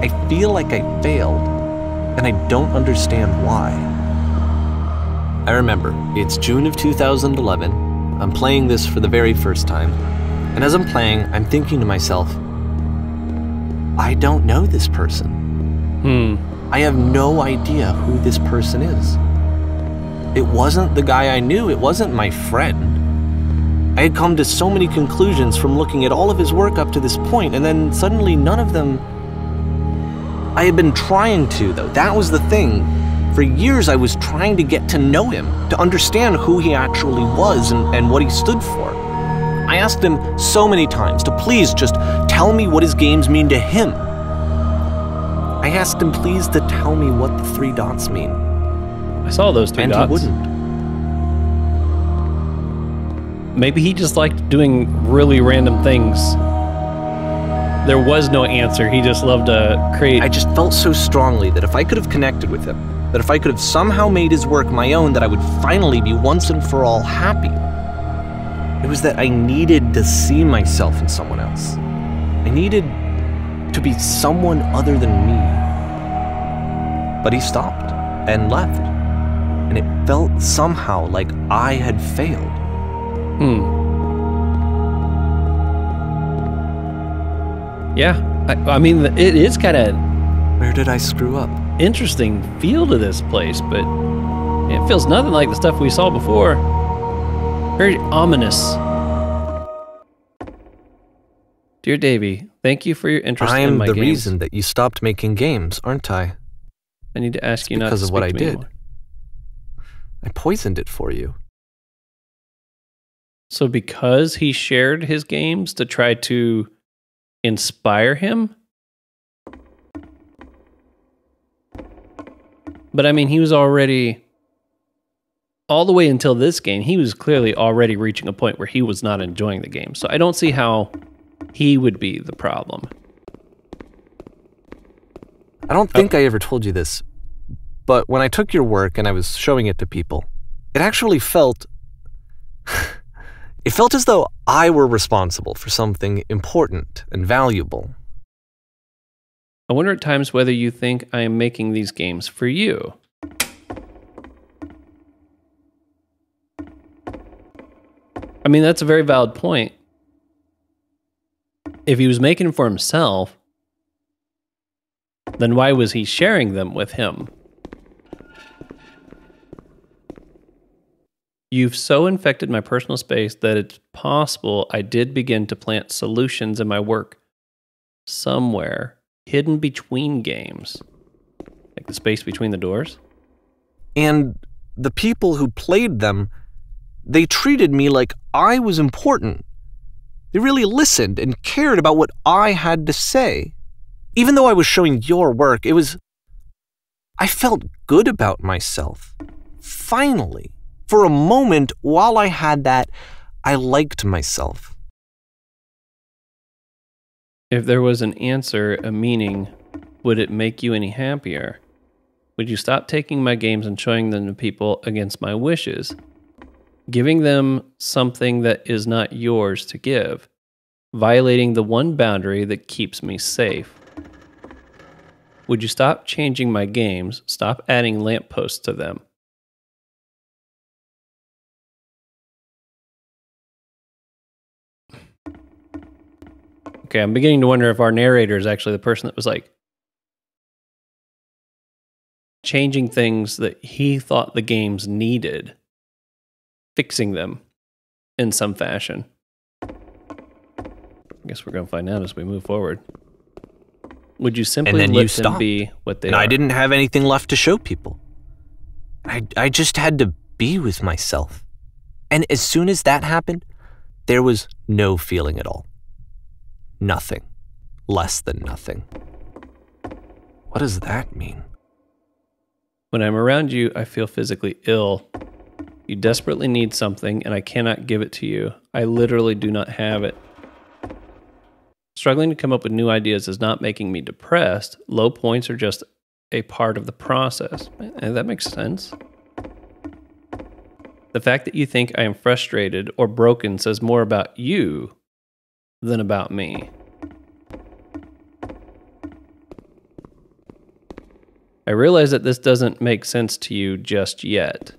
I feel like I failed, and I don't understand why. I remember, it's June of 2011, I'm playing this for the very first time, and as I'm playing, I'm thinking to myself, I don't know this person. I have no idea who this person is. It wasn't the guy I knew, it wasn't my friend. I had come to so many conclusions from looking at all of his work up to this point, and then suddenly none of them... I had been trying to, though, that was the thing. For years, I was trying to get to know him, to understand who he actually was and what he stood for. I asked him so many times to please just tell me what his games mean to him. I asked him please to tell me what the 3 dots mean. I saw those 3 dots. And he wouldn't. Maybe he just liked doing really random things. There was no answer. He just loved to create. I just felt so strongly that if I could have connected with him, that if I could have somehow made his work my own, that I would finally be once and for all happy. It was that I needed to see myself in someone else. I needed to be someone other than me. But he stopped and left, and it felt somehow like I had failed. Yeah, I mean, it is kind of... Where did I screw up? Interesting feel to this place, but it feels nothing like the stuff we saw before. Very ominous. Dear Davey, thank you for your interest in my games. I am the reason that you stopped making games, aren't I? I need to ask you not to speak to me anymore. Because of what I did. I poisoned it for you. So because he shared his games to try to inspire him? But I mean, he was already all the way until this game, he was clearly already reaching a point where he was not enjoying the game. So I don't see how he would be the problem. I don't think I ever told you this, but when I took your work and I was showing it to people, it actually felt... It felt as though I were responsible for something important and valuable. I wonder at times whether you think I am making these games for you. I mean, that's a very valid point. If he was making them for himself, then why was he sharing them with him? You've so infected my personal space that it's possible I did begin to plant solutions in my work somewhere, hidden between games. Like the space between the doors? And the people who played them, they treated me like I was important. They really listened and cared about what I had to say. Even though I was showing your work, it was... I felt good about myself. Finally. For a moment, while I had that, I liked myself. If there was an answer, a meaning, would it make you any happier? Would you stop taking my games and showing them to people against my wishes? Giving them something that is not yours to give, violating the one boundary that keeps me safe. Would you stop changing my games, stop adding lampposts to them? Okay, I'm beginning to wonder if our narrator is actually the person that was like changing things that he thought the games needed. Fixing them in some fashion. I guess we're going to find out as we move forward. Would you simply let them be what they are? I didn't have anything left to show people. I just had to be with myself. And as soon as that happened, there was no feeling at all. Nothing. Less than nothing. What does that mean? When I'm around you, I feel physically ill. You desperately need something, and I cannot give it to you. I literally do not have it. Struggling to come up with new ideas is not making me depressed. Low points are just a part of the process. And that makes sense. The fact that you think I am frustrated or broken says more about you than about me. I realize that this doesn't make sense to you just yet.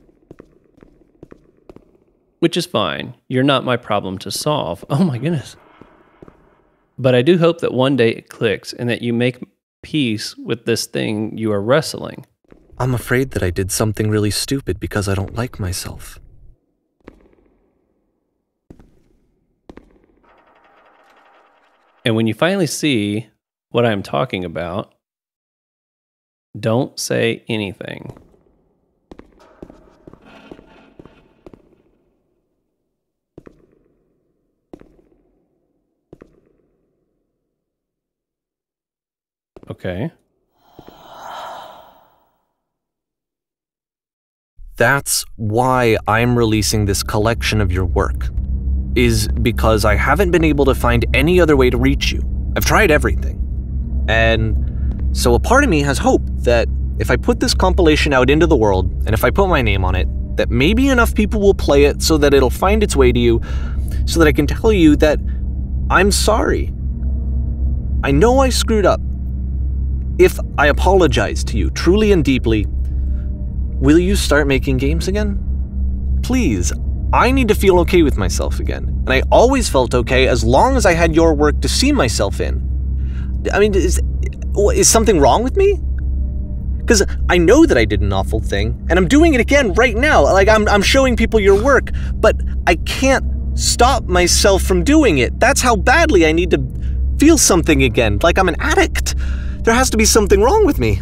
Which is fine. You're not my problem to solve. Oh my goodness. But I do hope that one day it clicks and that you make peace with this thing you are wrestling. I'm afraid that I did something really stupid because I don't like myself. And when you finally see what I'm talking about, don't say anything. Okay. That's why I'm releasing this collection of your work, is because I haven't been able to find any other way to reach you. I've tried everything. And so a part of me has hope that if I put this compilation out into the world, and if I put my name on it, that maybe enough people will play it so that it'll find its way to you, so that I can tell you that I'm sorry. I know I screwed up. If I apologize to you truly and deeply, will you start making games again? Please, I need to feel okay with myself again. And I always felt okay as long as I had your work to see myself in. I mean, is something wrong with me? Because I know that I did an awful thing, and I'm doing it again right now. Like, I'm showing people your work, but I can't stop myself from doing it. That's how badly I need to feel something again, like I'm an addict. There has to be something wrong with me.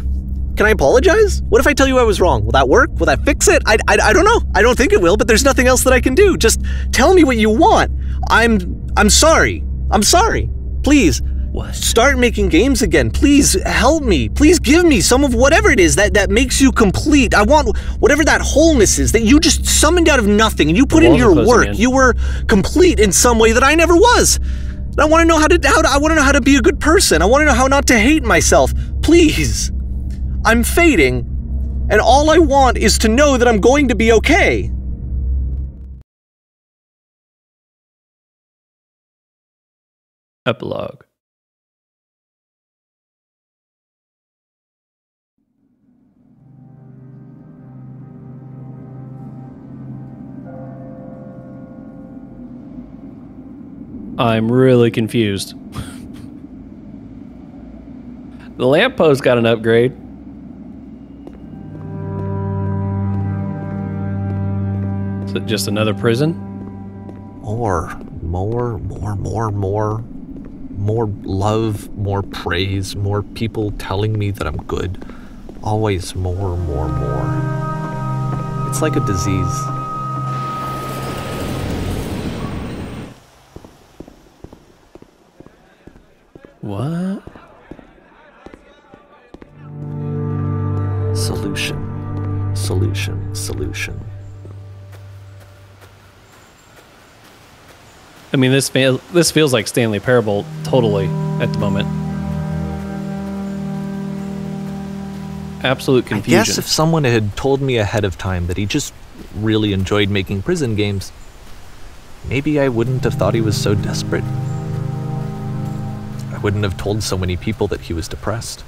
Can I apologize? What if I tell you I was wrong? Will that work? Will that fix it? I don't know. I don't think it will, but there's nothing else that I can do. Just tell me what you want. I'm sorry. I'm sorry. Please, Start making games again. Please help me. Please give me some of whatever it is that makes you complete. I want whatever that wholeness is that you just summoned out of nothing and you put in your work. You were complete in some way that I never was. I want to know how to be a good person. I want to know how not to hate myself. Please. I'm fading, and all I want is to know that I'm going to be okay. Epilogue. I'm really confused. The lamppost got an upgrade. Is it just another prison? More love, more praise, more people telling me that I'm good. Always more, more, more. It's like a disease. What? Solution. Solution. Solution. I mean, this feels like Stanley Parable totally at the moment. Absolute confusion. I guess if someone had told me ahead of time that he just really enjoyed making prison games, maybe I wouldn't have thought he was so desperate. I wouldn't have told so many people that he was depressed.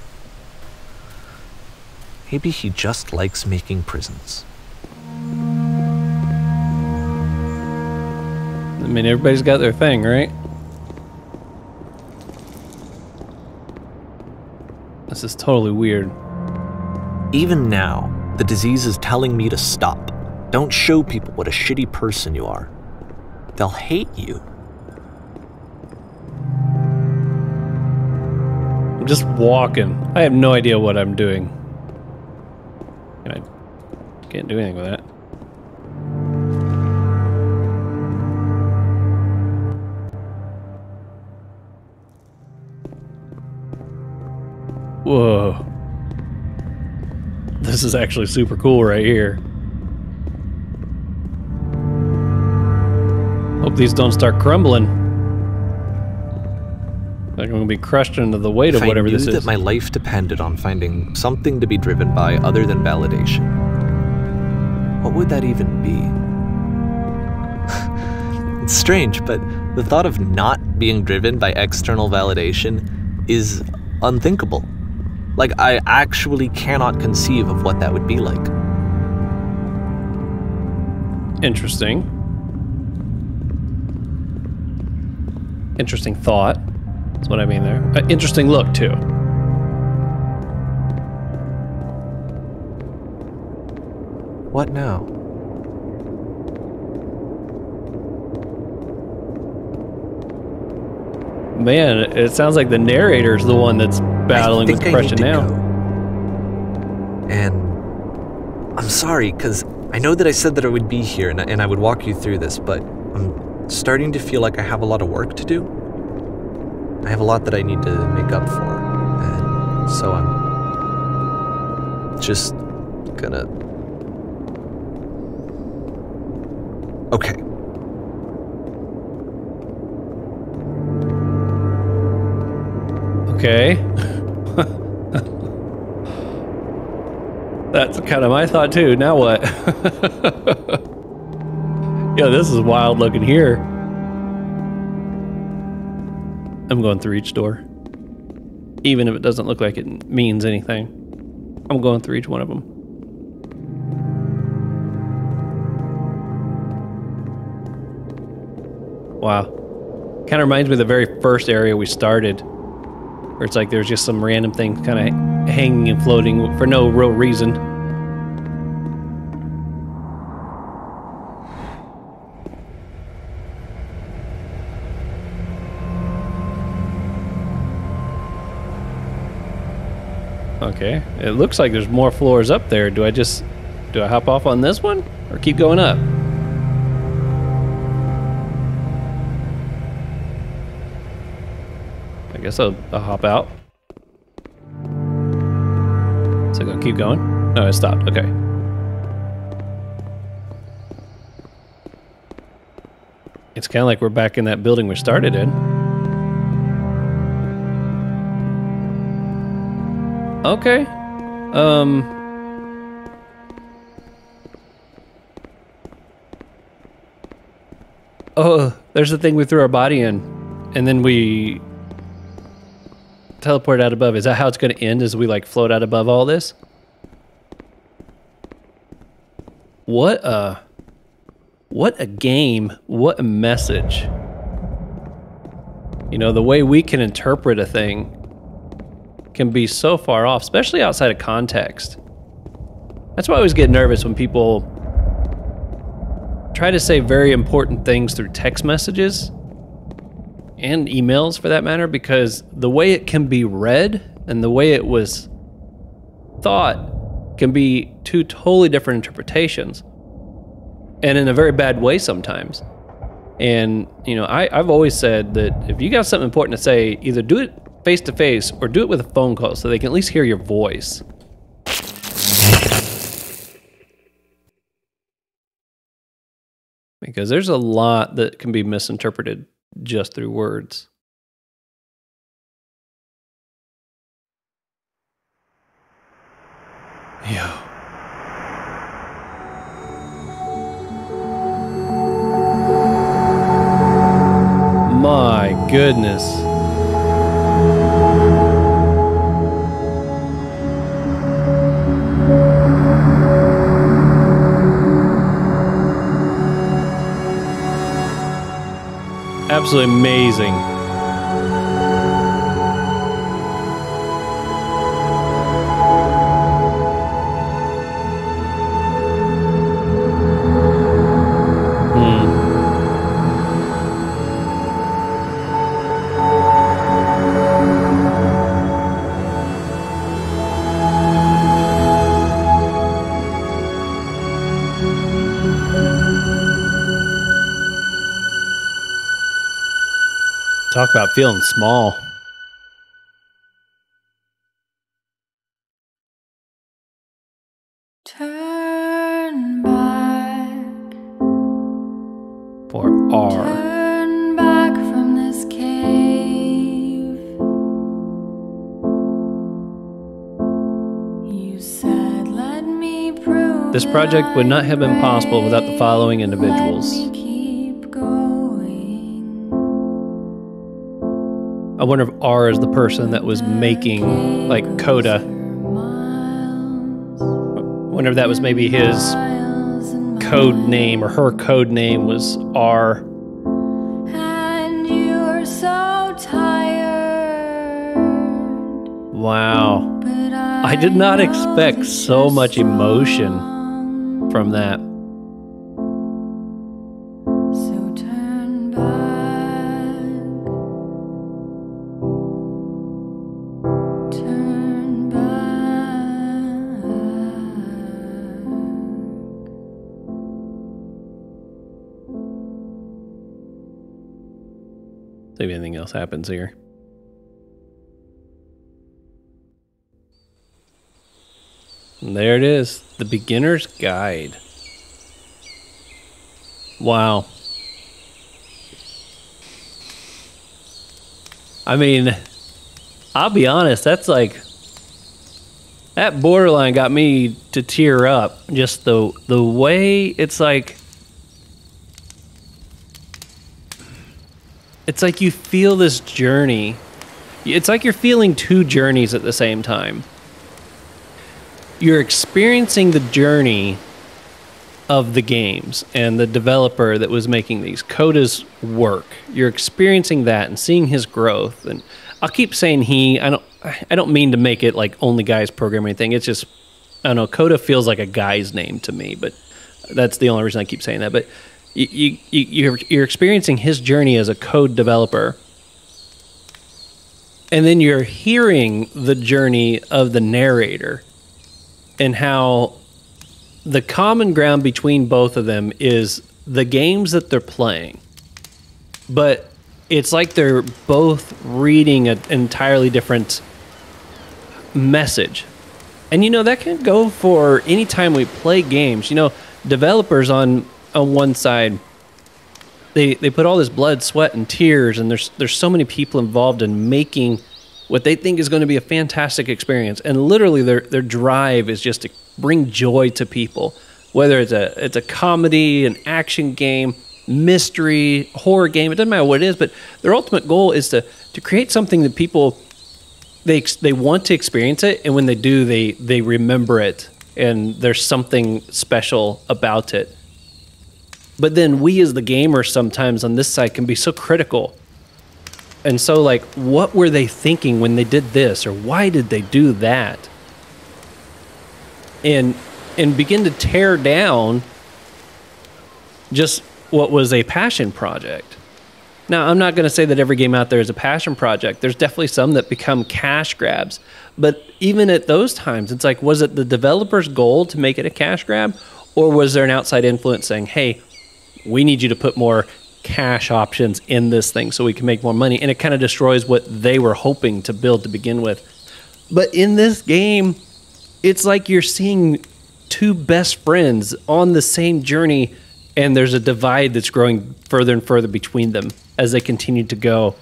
Maybe he just likes making prisons. I mean, everybody's got their thing, right? This is totally weird. Even now, the disease is telling me to stop. Don't show people what a shitty person you are. They'll hate you. I'm just walking. I have no idea what I'm doing. And I can't do anything with that. Whoa. This is actually super cool right here. Hope these don't start crumbling. Like I'm going to be crushed under the weight of whatever this is. I knew that my life depended on finding something to be driven by other than validation. What would that even be? It's strange, but the thought of not being driven by external validation is unthinkable. Like, I actually cannot conceive of what that would be like. Interesting. Interesting thought. That's what I mean there. Interesting look, too. What now? Man, it sounds like the narrator's the one that's battling with depression now. And I'm sorry, because I know that I said that I would be here and I would walk you through this, but I'm starting to feel like I have a lot of work to do. I have a lot that I need to make up for, and so I'm just gonna... Okay. Okay. That's kind of my thought too, now what? Yeah, this is wild looking here. I'm going through each door. Even if it doesn't look like it means anything. I'm going through each one of them. Wow. Kind of reminds me of the very first area we started. Where it's like there's just some random thing kind of hanging and floating for no real reason. Okay, it looks like there's more floors up there. Do I hop off on this one or keep going up? I guess I'll hop out. Is it gonna keep going? No, it stopped. Okay. It's kind of like we're back in that building we started in. Okay. Oh, there's the thing we threw our body in, and then we teleport out above. Is that how it's going to end? As we like float out above all this? What a game. What a message. You know, the way we can interpret a thing can be so far off, especially outside of context. That's why I always get nervous when people try to say very important things through text messages and emails for that matter, because the way it can be read and the way it was thought can be two totally different interpretations, and in a very bad way sometimes. And you know, I've always said that if you got something important to say, either do it face to face or do it with a phone call so they can at least hear your voice. Because there's a lot that can be misinterpreted just through words. Yeah. My goodness. Absolutely amazing. Talk about feeling small. Turn back. For R. Turn back from this cave. You said, let me prove. This project would not have been possible without the following individuals. I wonder if R is the person that was making, like, Coda. I wonder if that was maybe his code name, or her code name was R. And you are so tired. Wow. I did not expect so much emotion from that. If anything else happens here. And there it is, The Beginner's Guide. Wow. I mean, I'll be honest, that's like, that borderline got me to tear up. Just the way it's like, it's like you feel this journey. It's like you're feeling two journeys at the same time. You're experiencing the journey of the games and the developer that was making these, Coda's work. You're experiencing that and seeing his growth. And I'll keep saying he. I don't mean to make it like only guys program or anything. It's just, I don't know, Coda feels like a guy's name to me, but that's the only reason I keep saying that. But you're experiencing his journey as a code developer, and then you're hearing the journey of the narrator, and how the common ground between both of them is the games that they're playing, but it's like they're both reading an entirely different message. And, you know, that can go for any time we play games. You know, developers on one side, they put all this blood, sweat, and tears, and there's so many people involved in making what they think is going to be a fantastic experience. And literally their drive is just to bring joy to people, whether it's a comedy, an action game, mystery, horror game. It doesn't matter what it is, but their ultimate goal is to create something that people, they want to experience it, and when they do, they remember it, and there's something special about it. But then we as the gamer sometimes on this side can be so critical. And so, like, what were they thinking when they did this, or why did they do that? And begin to tear down just what was a passion project. Now, I'm not going to say that every game out there is a passion project. There's definitely some that become cash grabs. But even at those times, it's like, was it the developer's goal to make it a cash grab? Or was there an outside influence saying, hey, we need you to put more cash options in this thing so we can make more money? And it kind of destroys what they were hoping to build to begin with. But in this game, it's like you're seeing two best friends on the same journey, and there's a divide that's growing further and further between them as they continue to go.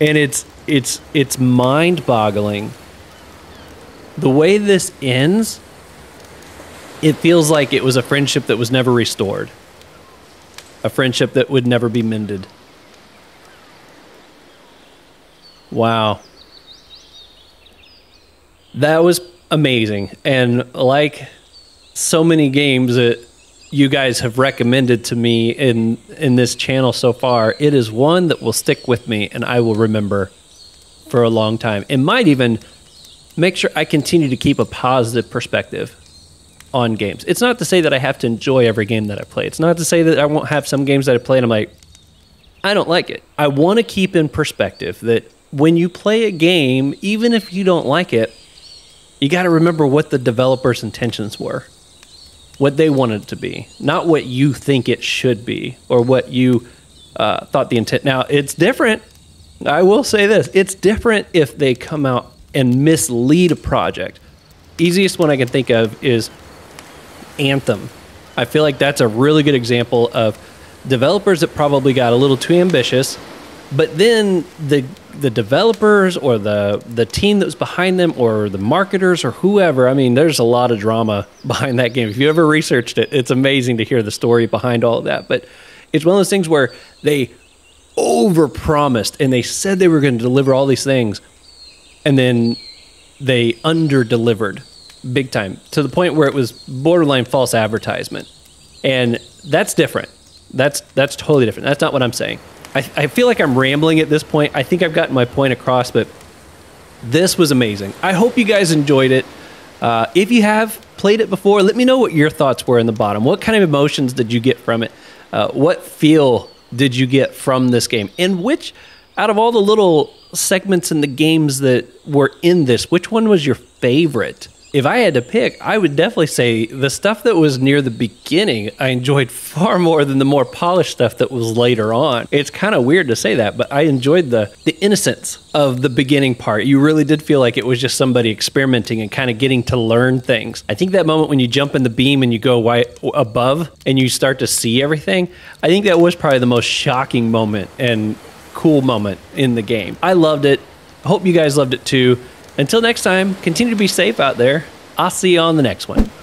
And it's mind-boggling. The way this ends, it feels like it was a friendship that was never restored. A friendship that would never be mended. Wow. That was amazing. And like so many games that you guys have recommended to me in this channel so far, it is one that will stick with me and I will remember for a long time. It might even make sure I continue to keep a positive perspective on games. It's not to say that I have to enjoy every game that I play. It's not to say that I won't have some games that I play and I'm like, I don't like it. I want to keep in perspective that when you play a game, even if you don't like it, you got to remember what the developer's intentions were. What they wanted it to be, not what you think it should be or what you thought the intent. Now, it's different. I will say this. It's different if they come out and mislead a project. Easiest one I can think of is Anthem. I feel like that's a really good example of developers that probably got a little too ambitious, but then the developers or the team that was behind them or the marketers or whoever, I mean, there's a lot of drama behind that game. If you ever researched it, it's amazing to hear the story behind all of that. But it's one of those things where they overpromised and they said they were going to deliver all these things, and then they underdelivered big time to the point where it was borderline false advertisement. And that's different. That's totally different. That's not what I'm saying. I feel like I'm rambling at this point. I think I've gotten my point across, but this was amazing. I hope you guys enjoyed it. If you have played it before, let me know what your thoughts were in the bottom. What kind of emotions did you get from it? What feel did you get from this game? And which, out of all the little segments in the games that were in this, which one was your favorite? If I had to pick, I would definitely say the stuff that was near the beginning, I enjoyed far more than the more polished stuff that was later on. It's kind of weird to say that, but I enjoyed the innocence of the beginning part. You really did feel like it was just somebody experimenting and kind of getting to learn things. I think that moment when you jump in the beam and you go wide above and you start to see everything, I think that was probably the most shocking moment and cool moment in the game. I loved it. Hope you guys loved it too. Until next time, continue to be safe out there. I'll see you on the next one.